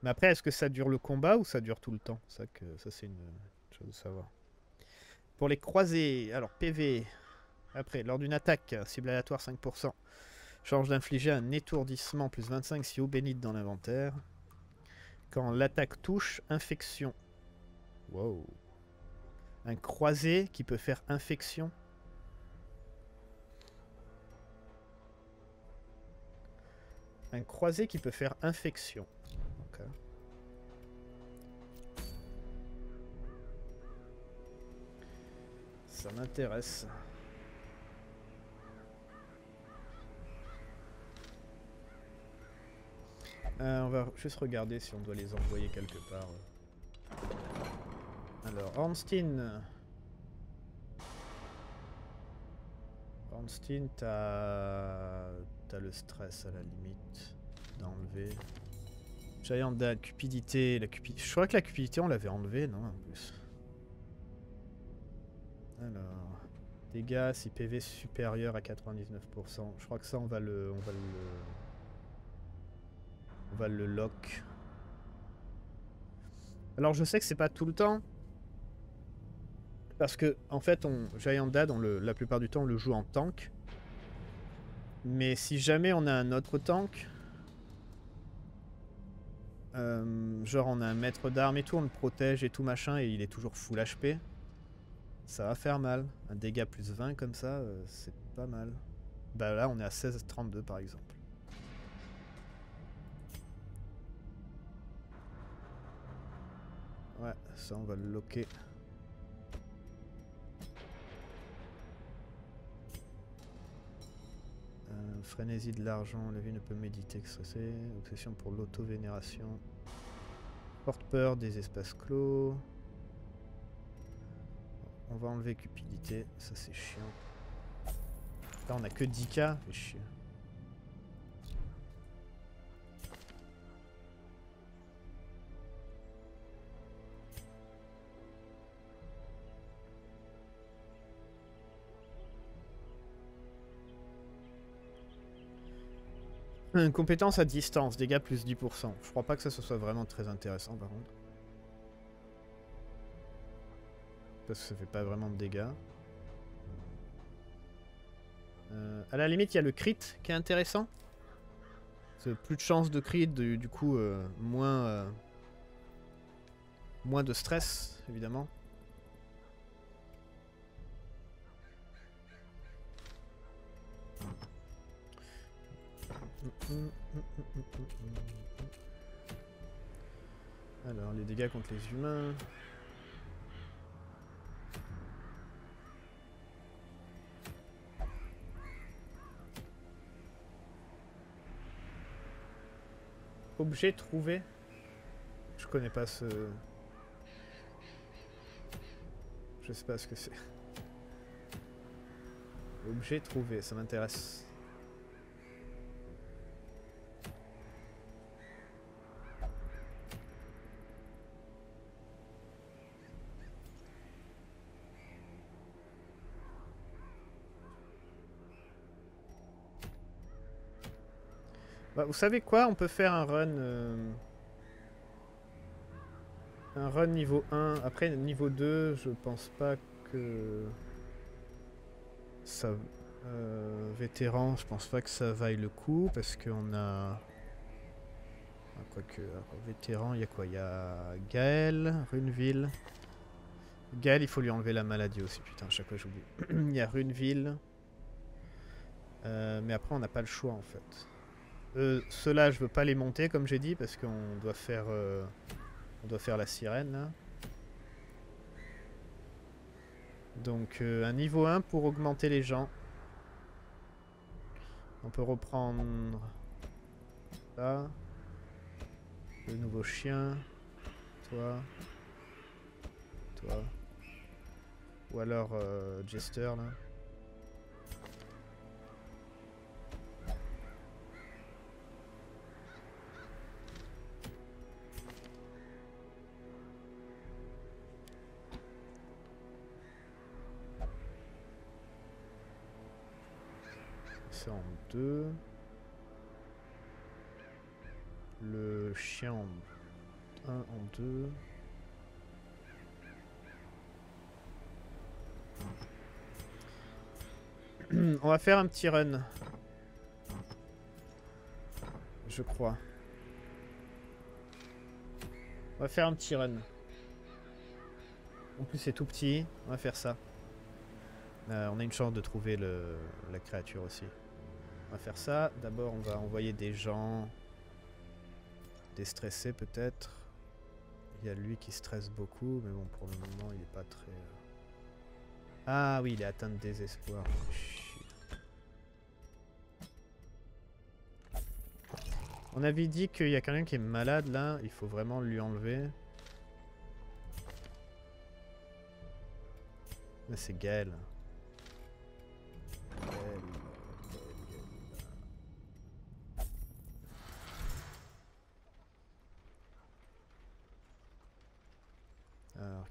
Mais après, est-ce que ça dure le combat ou ça dure tout le temps? Ça, que, ça c'est une chose à savoir. Pour les croisés, alors P V... Après, lors d'une attaque, cible aléatoire cinq pour cent, change d'infliger un étourdissement plus vingt-cinq si eau bénite dans l'inventaire. Quand l'attaque touche, infection. Wow. Un croisé qui peut faire infection. Un croisé qui peut faire infection. Okay. Ça m'intéresse. Euh, on va juste regarder si on doit les envoyer quelque part. Alors, Ornstein. Ornstein, t'as le stress à la limite d'enlever. Giant Dad, cupidité. La cupi... Je crois que la cupidité, on l'avait enlevée, non, en plus. Alors, dégâts, si P V supérieur à quatre-vingt-dix-neuf pour cent. Je crois que ça, on va le... On va le... On va le lock. Alors je sais que c'est pas tout le temps. Parce que en fait on, Giant Dad, on le, la plupart du temps on le joue en tank. Mais si jamais on a un autre tank. Euh, genre on a un maître d'armes et tout, on le protège et tout machin et il est toujours full H P. Ça va faire mal. Un dégât plus vingt comme ça, euh, c'est pas mal. Bah là on est à seize trente-deux par exemple. Ouais, ça on va le loquer. Euh, frénésie de l'argent, la vie ne peut méditer que stresser. Obsession pour l'auto-vénération. Porte-peur des espaces clos. On va enlever cupidité, ça c'est chiant. Là on a que dix K, c'est chiant. Compétence à distance, dégâts plus dix pour cent. Je crois pas que ça ce soit vraiment très intéressant par contre. Parce que ça fait pas vraiment de dégâts. Euh, à la limite, il y a le crit qui est intéressant. C'est plus de chance de crit, du, du coup euh, moins, euh, moins de stress évidemment. Alors, les dégâts contre les humains. Objet trouvé. Je connais pas ce... Je sais pas ce que c'est. Objet trouvé, ça m'intéresse. Vous savez quoi? On peut faire un run... Euh... Un run niveau un. Après, niveau deux, je pense pas que... ça... Euh, vétéran, je pense pas que ça vaille le coup, parce qu'on a... Ah, quoique, vétéran, il y a quoi? Il y a Gael, Runeville... Gael, il faut lui enlever la maladie aussi, putain, à chaque fois j'oublie. Il y a Runeville... Euh, mais après, on n'a pas le choix, en fait. Euh, Ceux-là, je veux pas les monter, comme j'ai dit, parce qu'on doit faire... Euh... On doit faire la sirène, là. Donc, euh, un niveau un pour augmenter les gens. On peut reprendre... Là. Le nouveau chien. Toi. Toi. Ou alors, euh, Jester, là. Ça en deux. Le chien en un, en deux. On va faire un petit run. Je crois. On va faire un petit run. En plus c'est tout petit. On va faire ça. Euh, on a une chance de trouver le, la créature aussi. On va faire ça. D'abord, on va envoyer des gens déstressés, peut-être. Il y a lui qui stresse beaucoup, mais bon, pour le moment, il n'est pas très... Ah oui, il est atteint de désespoir. On avait dit qu'il y a quelqu'un qui est malade, là. Il faut vraiment lui enlever. Là, c'est Gaël.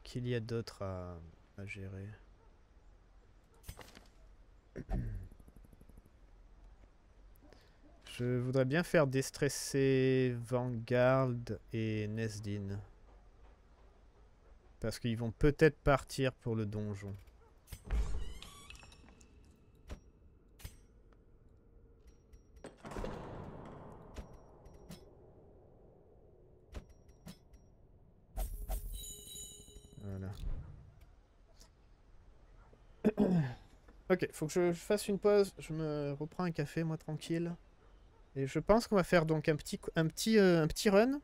Qu'il y a d'autres à, à gérer. Je voudrais bien faire déstresser Vanguard et Nesdin. Parce qu'ils vont peut-être partir pour le donjon. Ok, faut que je fasse une pause, je me reprends un café, moi, tranquille. Et je pense qu'on va faire donc un petit, un petit, euh, un petit run.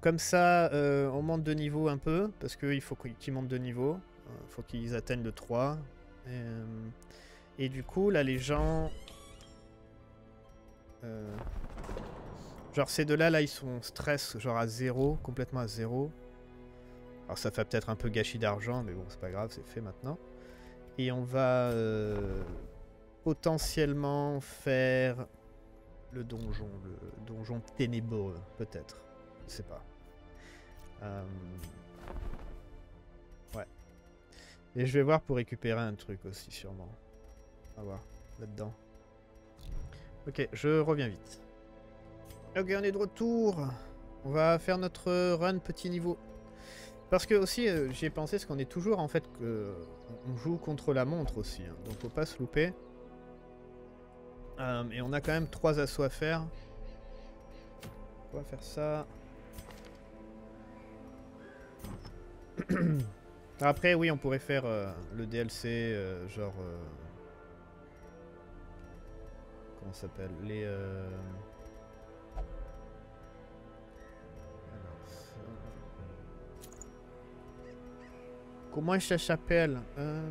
Comme ça, euh, on monte de niveau un peu, parce qu'il faut qu'ils montent de niveau. Il faut qu'ils atteignent le trois. Et, euh, et du coup, là, les gens... Euh, genre, ces deux-là, là, ils sont stress, genre à zéro, complètement à zéro. Alors, ça fait peut-être un peu gâchis d'argent, mais bon, c'est pas grave, c'est fait maintenant. Et on va euh, potentiellement faire le donjon, le donjon ténébreux, peut-être. Je sais pas. Euh... Ouais. Et je vais voir pour récupérer un truc aussi, sûrement. On va voir, là-dedans. Ok, je reviens vite. Ok, on est de retour. On va faire notre run petit niveau. Parce que aussi, euh, j'y ai pensé, parce qu'on est toujours, en fait, euh, on joue contre la montre aussi, hein, donc faut pas se louper. Euh, et on a quand même trois assauts à faire. On va faire ça. Après, oui, on pourrait faire euh, le D L C, euh, genre... Euh, comment ça s'appelle? Les... Euh... Comment ça s'appelle euh...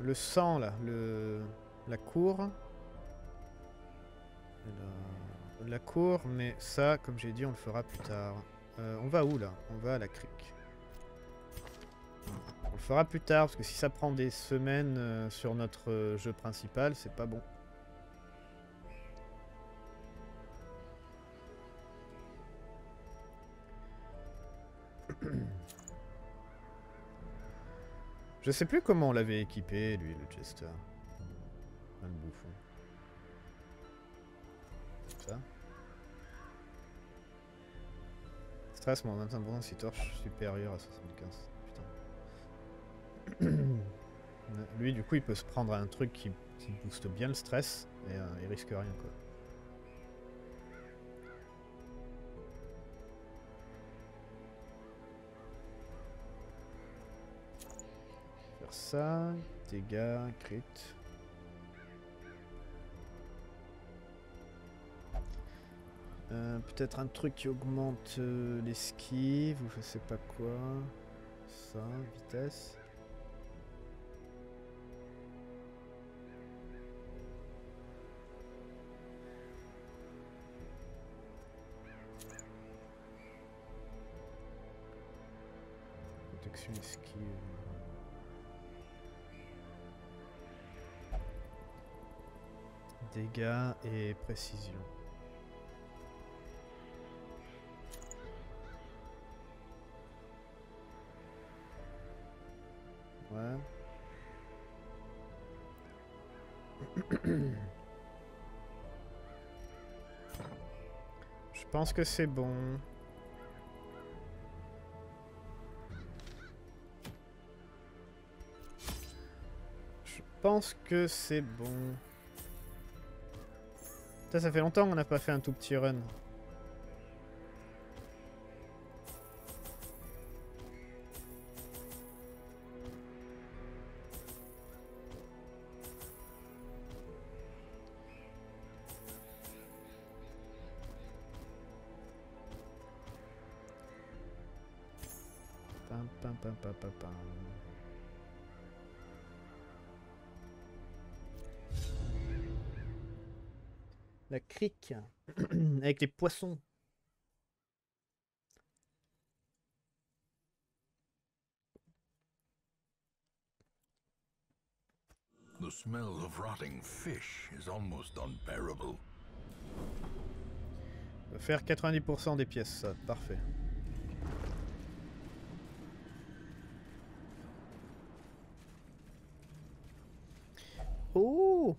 Le sang là, le... la cour. La... la cour, mais ça, comme j'ai dit, on le fera plus tard. Euh, on va où là? On va à la crique. On le fera plus tard, parce que si ça prend des semaines euh, sur notre euh, jeu principal, c'est pas bon. Je sais plus comment on l'avait équipé, lui, le Jester. Un bouffon. stress, mais en même temps, bon, c'est torche supérieure à soixante-quinze. Putain. Lui, du coup, il peut se prendre à un truc qui, qui booste bien le stress, et euh, il risque rien, quoi. Faire ça, dégâts, crit. Euh, peut-être un truc qui augmente euh, l'esquive ou je sais pas quoi. Ça, vitesse. Protection esquive. Dégâts et précision. Je pense que c'est bon. Je pense que c'est bon. Ça, ça fait longtemps qu'on n'a pas fait un tout petit run. La crique avec les poissons. The smell of rotting fish is almost unbearable. On va faire quatre-vingt-dix pour cent des pièces, ça, parfait. Oh!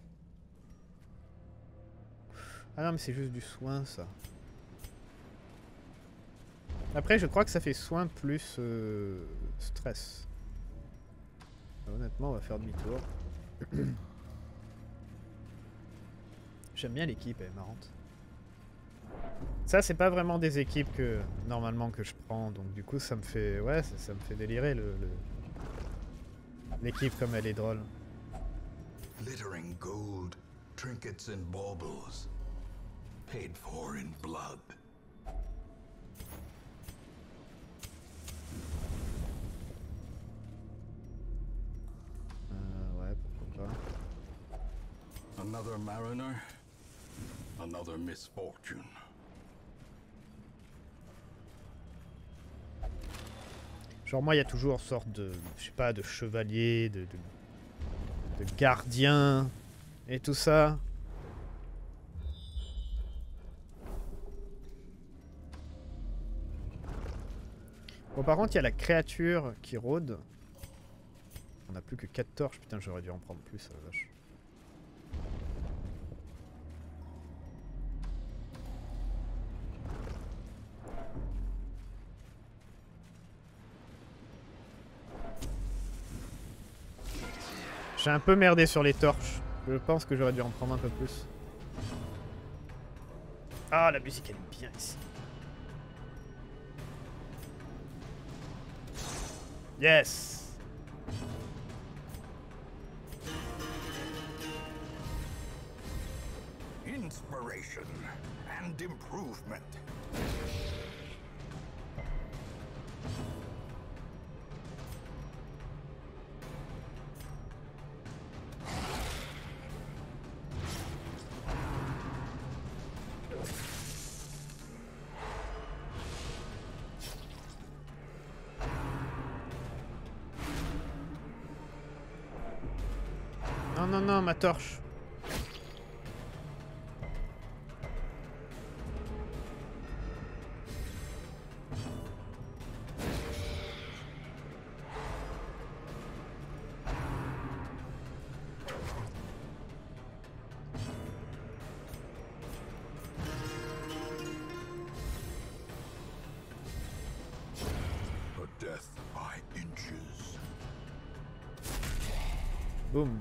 Ah non, mais c'est juste du soin, ça. Après, je crois que ça fait soin plus euh, stress. Honnêtement, on va faire demi-tour. J'aime bien l'équipe, elle est marrante. Ça, c'est pas vraiment des équipes que, normalement, que je prends. Donc, du coup, ça me fait... Ouais, ça, ça me fait délirer, le... l'équipe, le... comme elle est drôle. Glittering gold, trinkets and baubles, paid for in blood. Euh, ouais, pourquoi pas. Another mariner, another misfortune. Genre moi, il y a toujours sorte de, je sais pas, de chevalier, de... de... de gardien et tout ça. Bon, par contre, il y a la créature qui rôde. On n'a plus que quatre torches. Putain, j'aurais dû en prendre plus, la vache. J'ai un peu merdé sur les torches. Je pense que j'aurais dû en prendre un peu plus. Ah, la musique, elle est bien ici. Yes! Inspiration and improvement. Non, non, ma torche. Death by inches. Boum.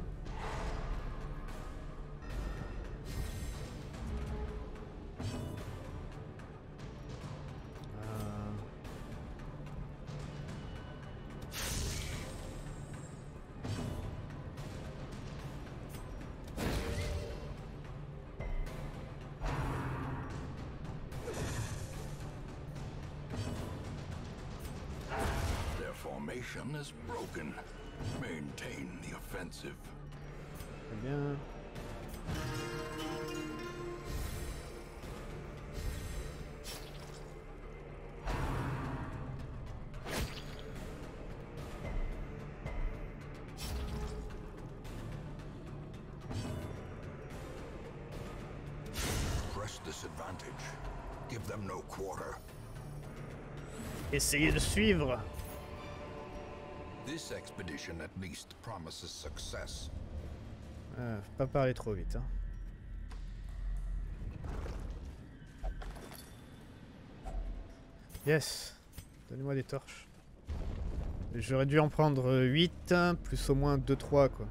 Is broken. Maintain the offensive. Très bien. Press this advantage. Give them no quarter. Essayez de suivre. This expedition at least promises success. Ah, faut pas parler trop vite, hein. Yes. Donnez-moi des torches. J'aurais dû en prendre huit, plus au moins deux trois, quoi.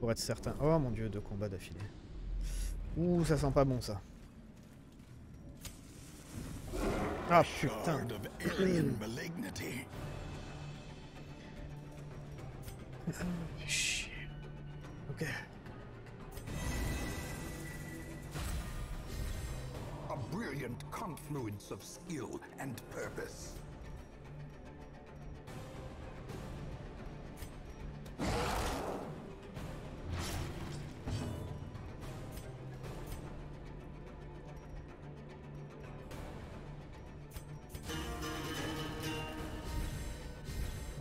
Pour être certain. Oh mon dieu, deux combats d'affilée. Ouh, ça sent pas bon, ça. Ah putain. Ok. A brilliant confluence of skill and purpose.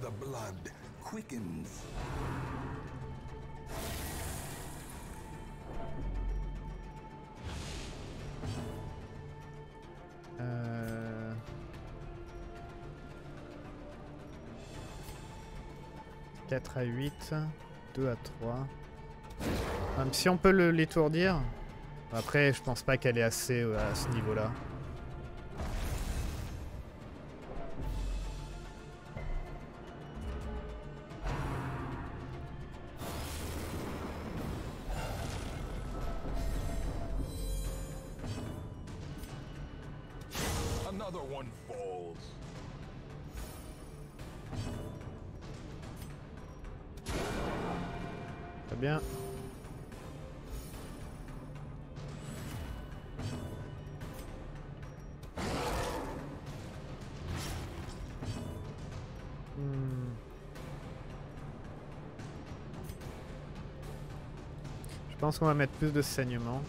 The blood quickens. Euh... quatre à huit, deux à trois. Même si on peut l'étourdir. Après, je pense pas qu'elle est assez à ce niveau-là. Je pense qu'on va mettre plus de saignement.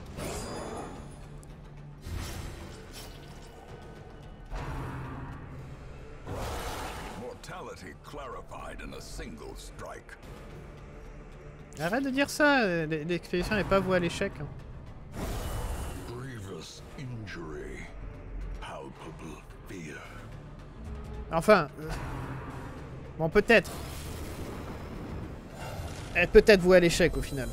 Arrête de dire ça, l'expédition n'est pas vouée à l'échec. Enfin, bon peut-être. Elle est peut-être vouée à l'échec au final.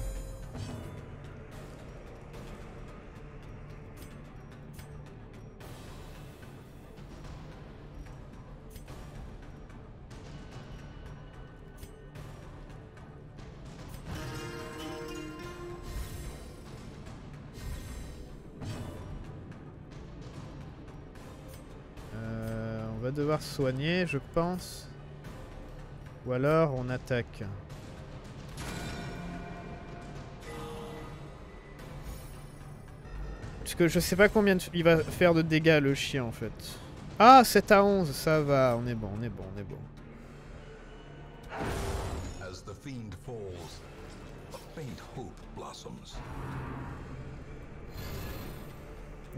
Devoir soigner, je pense, ou alors on attaque. Parce que je sais pas combien de... il va faire de dégâts le chien en fait. Ah, sept à onze, ça va, on est bon, on est bon, on est bon. As the fiend falls, a faint hope blossoms.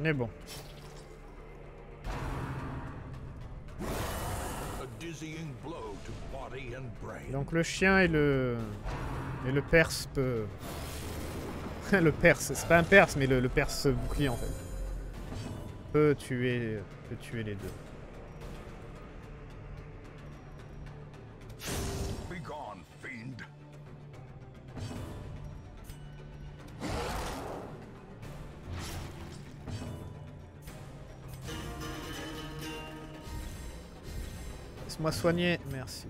On est bon. Donc le chien et le et le perse peut... le perse, c'est pas un perse mais le, le perse bouclier en fait peut tuer peut tuer les deux. Laisse-moi soigner, merci.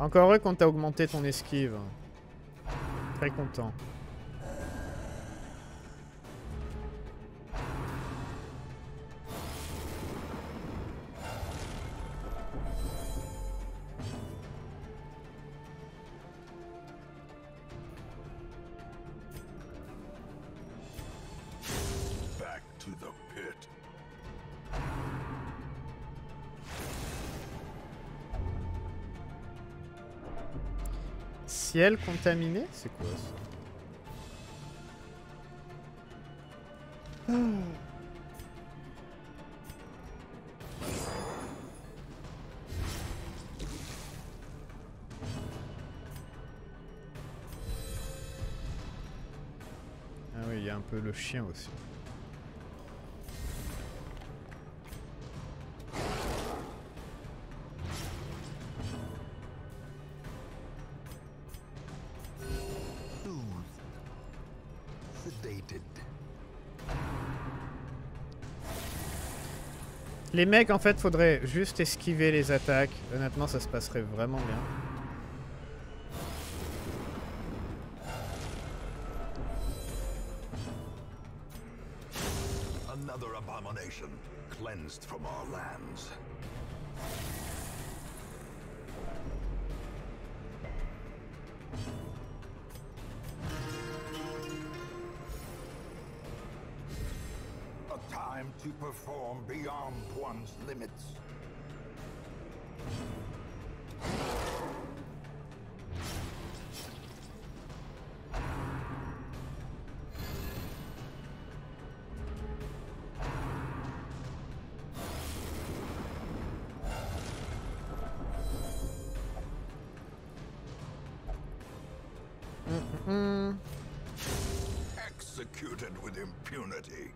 Encore heureux quand t'as augmenté ton esquive. Très content. Ciel contaminé, c'est quoi ça? Hmm. Ah oui, il y a un peu le chien aussi. Les mecs, en fait, faudrait juste esquiver les attaques. Honnêtement, ça se passerait vraiment bien. Another abomination cleansed from our lands. To perform beyond one's limits. Mm-hmm. Executed with impunity.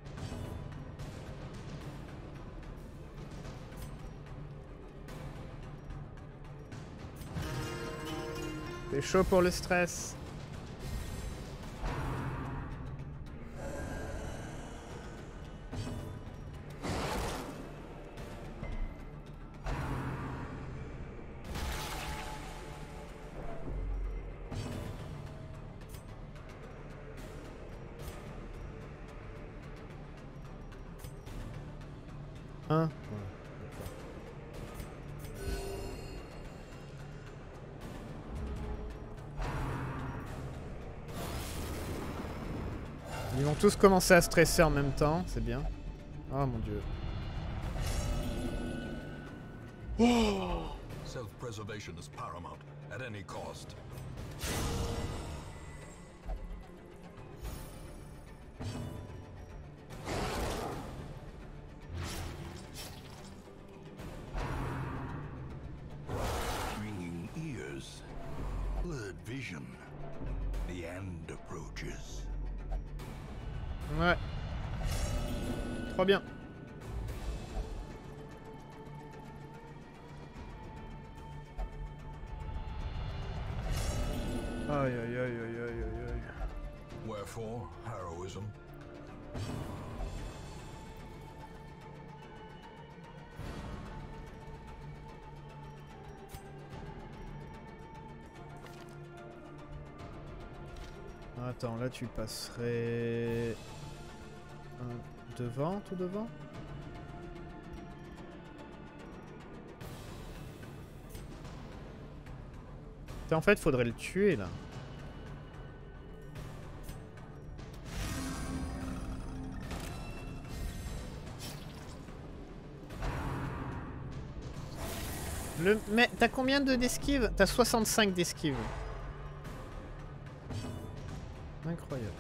C'est chaud pour le stress. Hein? Tous commencer à stresser en même temps, c'est bien. Oh mon dieu. Oh. Self-preservation is paramount at any cost. Ringing ears, blurred vision. The end approaches. Ouais. Trop bien. Aïe aïe aïe aïe aïe aïe aïe. Wherefore heroism. Attends, là tu passerais... Devant, tout devant. Putain, en fait, faudrait le tuer là. Le... Mais t'as combien de d'esquive? T'as soixante-cinq d'esquive. Incroyable.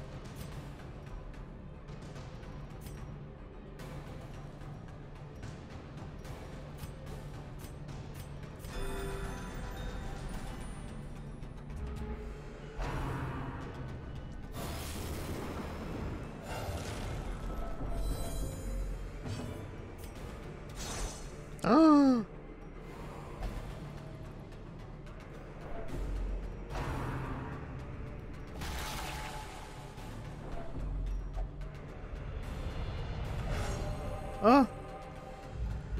Ah!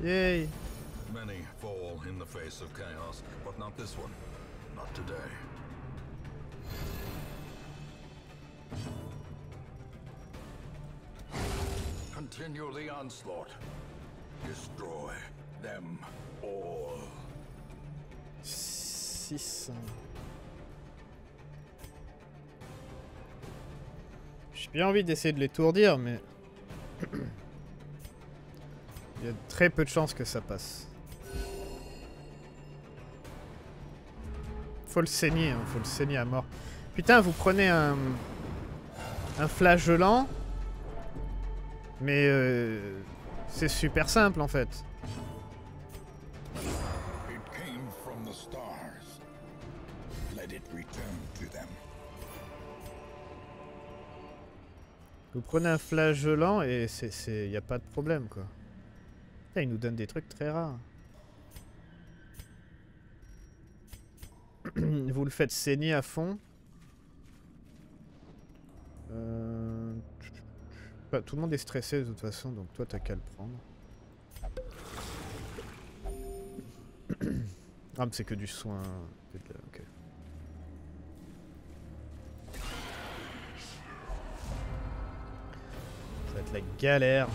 Yay! Many fall in the face of chaos, but not this one. Not today. Continue the onslaught. Destroy them all. six cents. J'ai bien envie d'essayer de l'étourdir, mais... il y a très peu de chances que ça passe. Faut le saigner, hein, faut le saigner à mort. Putain, vous prenez un... un flagellant. Mais... Euh... c'est super simple, en fait. Vous prenez un flagellant et il n'y a pas de problème, quoi. Putain, il nous donne des trucs très rares. Vous le faites saigner à fond. Euh... Bah, tout le monde est stressé de toute façon, donc toi t'as qu'à le prendre. Ah mais c'est que du soin. Ok. Ça va être la galère.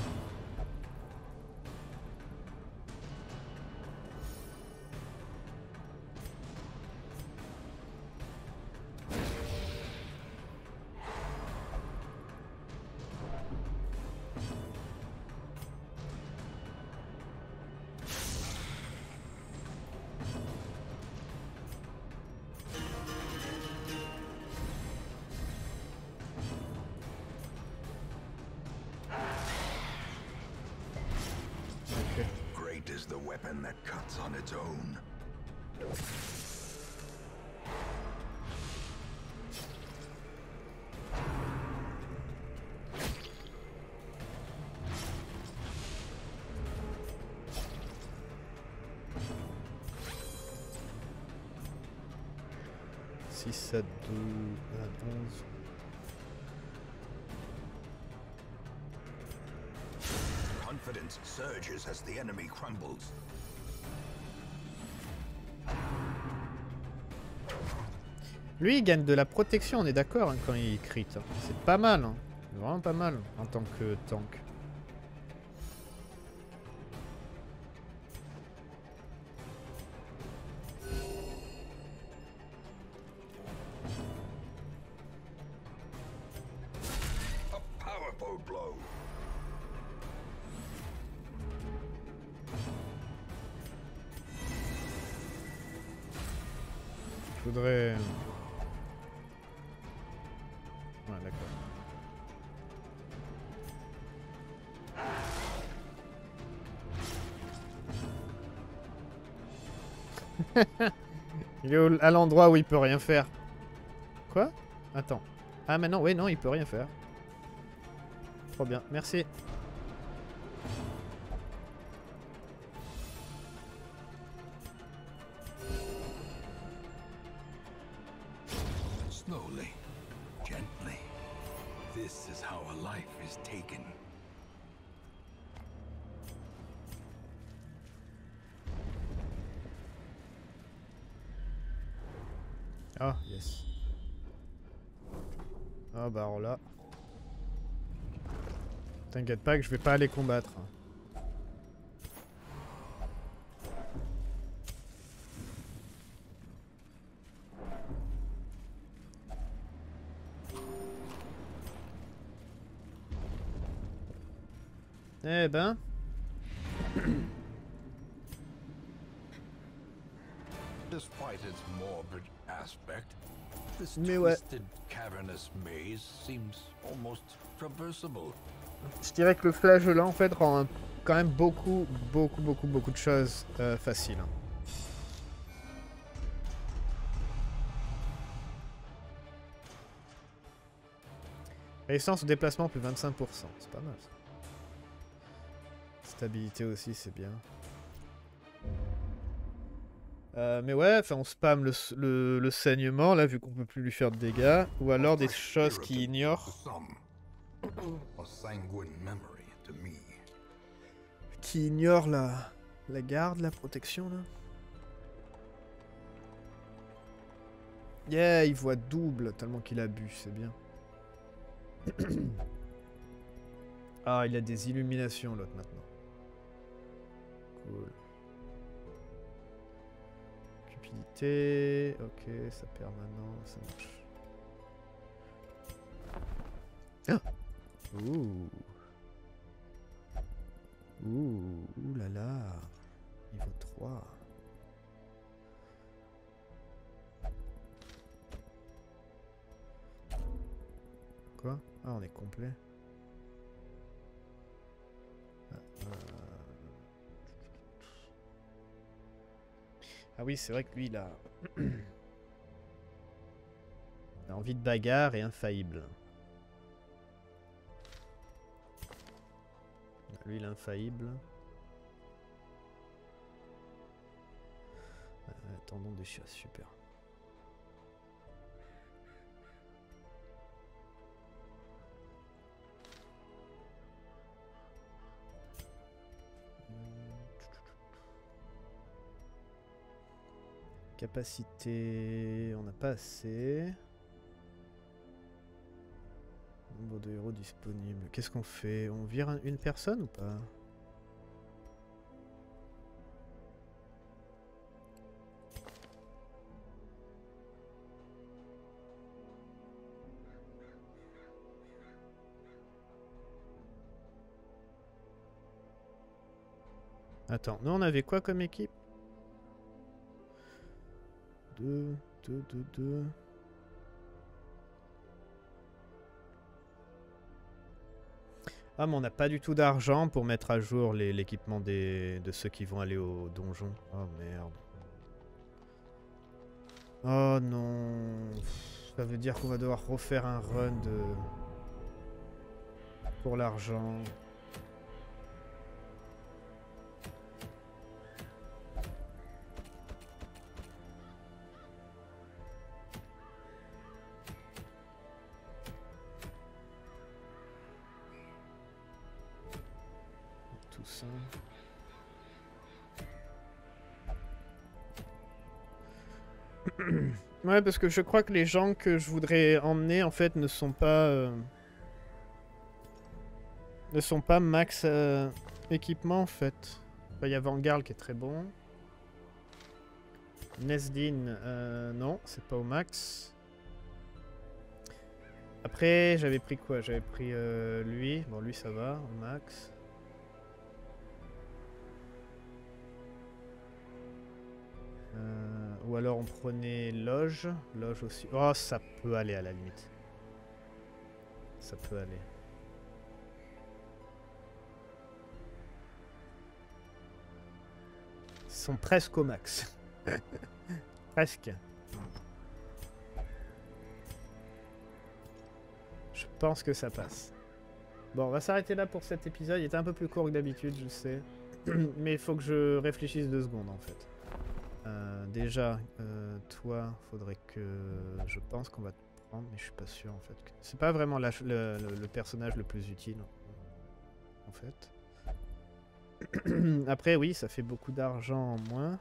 six, sept, douze, onze. Confidence surges as the enemy crumbles. Lui, il gagne de la protection, on est d'accord, hein, quand il crit. Hein. C'est pas mal, hein. Vraiment pas mal en tant que tank. Il est à l'endroit où il peut rien faire. Quoi? Attends. Ah mais non, oui, non, il peut rien faire. Trop bien, merci. Slowly, gently. This is how a life is taken. Ah, yes. Ah bah on l'a. T'inquiète pas que je vais pas aller combattre. Eh ben... Despite its morbid aspect, this twisted cavernous maze seems almost traversable. Je dirais que le flagellant en fait rend un, quand même beaucoup, beaucoup, beaucoup, beaucoup de choses euh, faciles. Résistance au déplacement plus vingt-cinq pour cent, c'est pas mal. Ça. Stabilité aussi, c'est bien. Euh, mais ouais, enfin on spamme le, le, le saignement là vu qu'on peut plus lui faire de dégâts ou alors des choses qu'il ignore. qui ignore la, la garde, la protection là. Yeah, il voit double tellement qu'il a bu, c'est bien. Ah, il a des illuminations l'autre maintenant. Cool. Cupidité, ok, ça perd maintenant, ça marche. Ah. Ouh. Ouh, ouh là là. Niveau trois. Quoi? Ah, on est complet. Ah, euh... ah oui, c'est vrai que lui, il a... il a envie de bagarre et infaillible. Lui, l'infaillible. Euh, tendon de chasse, super. Capacité, on n'a pas assez. Nombre de héros disponibles. Qu'est-ce qu'on fait? On vire une personne ou pas? Attends, nous on avait quoi comme équipe? deux, deux, deux, deux... Ah mais on n'a pas du tout d'argent pour mettre à jour l'équipement des de ceux qui vont aller au donjon. Oh merde. Oh non. Ça veut dire qu'on va devoir refaire un run de... pour l'argent. Ouais, parce que je crois que les gens que je voudrais emmener en fait ne sont pas euh, ne sont pas max euh, équipement en fait. Enfin, il y a Vanguard qui est très bon. Nesdin, euh, non, c'est pas au max. Après, j'avais pris quoi? J'avais pris euh, lui. Bon, lui ça va au max. Euh, ou alors on prenait loge, loge aussi. Oh, ça peut aller à la limite. Ça peut aller. Ils sont presque au max. Presque. Je pense que ça passe. Bon, on va s'arrêter là pour cet épisode. Il était un peu plus court que d'habitude, je sais. Mais il faut que je réfléchisse deux secondes en fait. Euh, déjà, euh, toi, faudrait que... Je pense qu'on va te prendre, mais je suis pas sûr en fait. Que... C'est pas vraiment la, le, le, le personnage le plus utile, en fait. Après, oui, ça fait beaucoup d'argent en moins.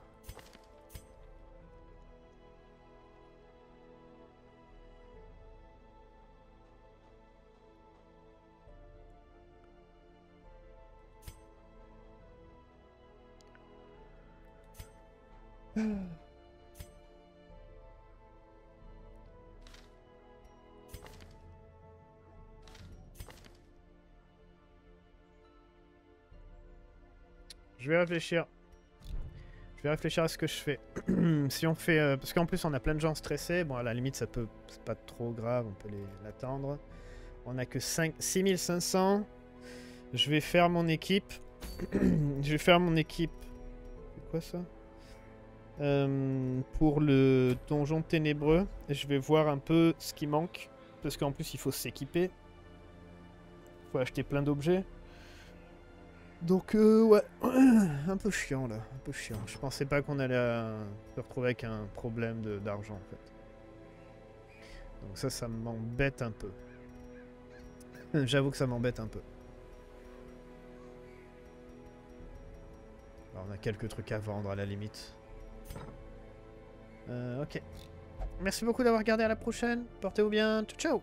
Je vais réfléchir. Je vais réfléchir à ce que je fais. Si on fait... Euh, parce qu'en plus on a plein de gens stressés. Bon, à la limite ça peut... C'est pas trop grave, on peut l'attendre. On a que cinq, six mille cinq cents. Je vais faire mon équipe. Je vais faire mon équipe. C'est quoi ça? Euh, pour le donjon ténébreux, je vais voir un peu ce qui manque, parce qu'en plus il faut s'équiper, faut acheter plein d'objets, donc euh, ouais, un peu chiant là, un peu chiant. Je pensais pas qu'on allait à... se retrouver avec un problème d'argent en fait, donc ça, ça m'embête un peu. J'avoue que ça m'embête un peu. Alors on a quelques trucs à vendre à la limite. Euh, ok. Merci beaucoup d'avoir regardé, à la prochaine. Portez-vous bien. Ciao, ciao.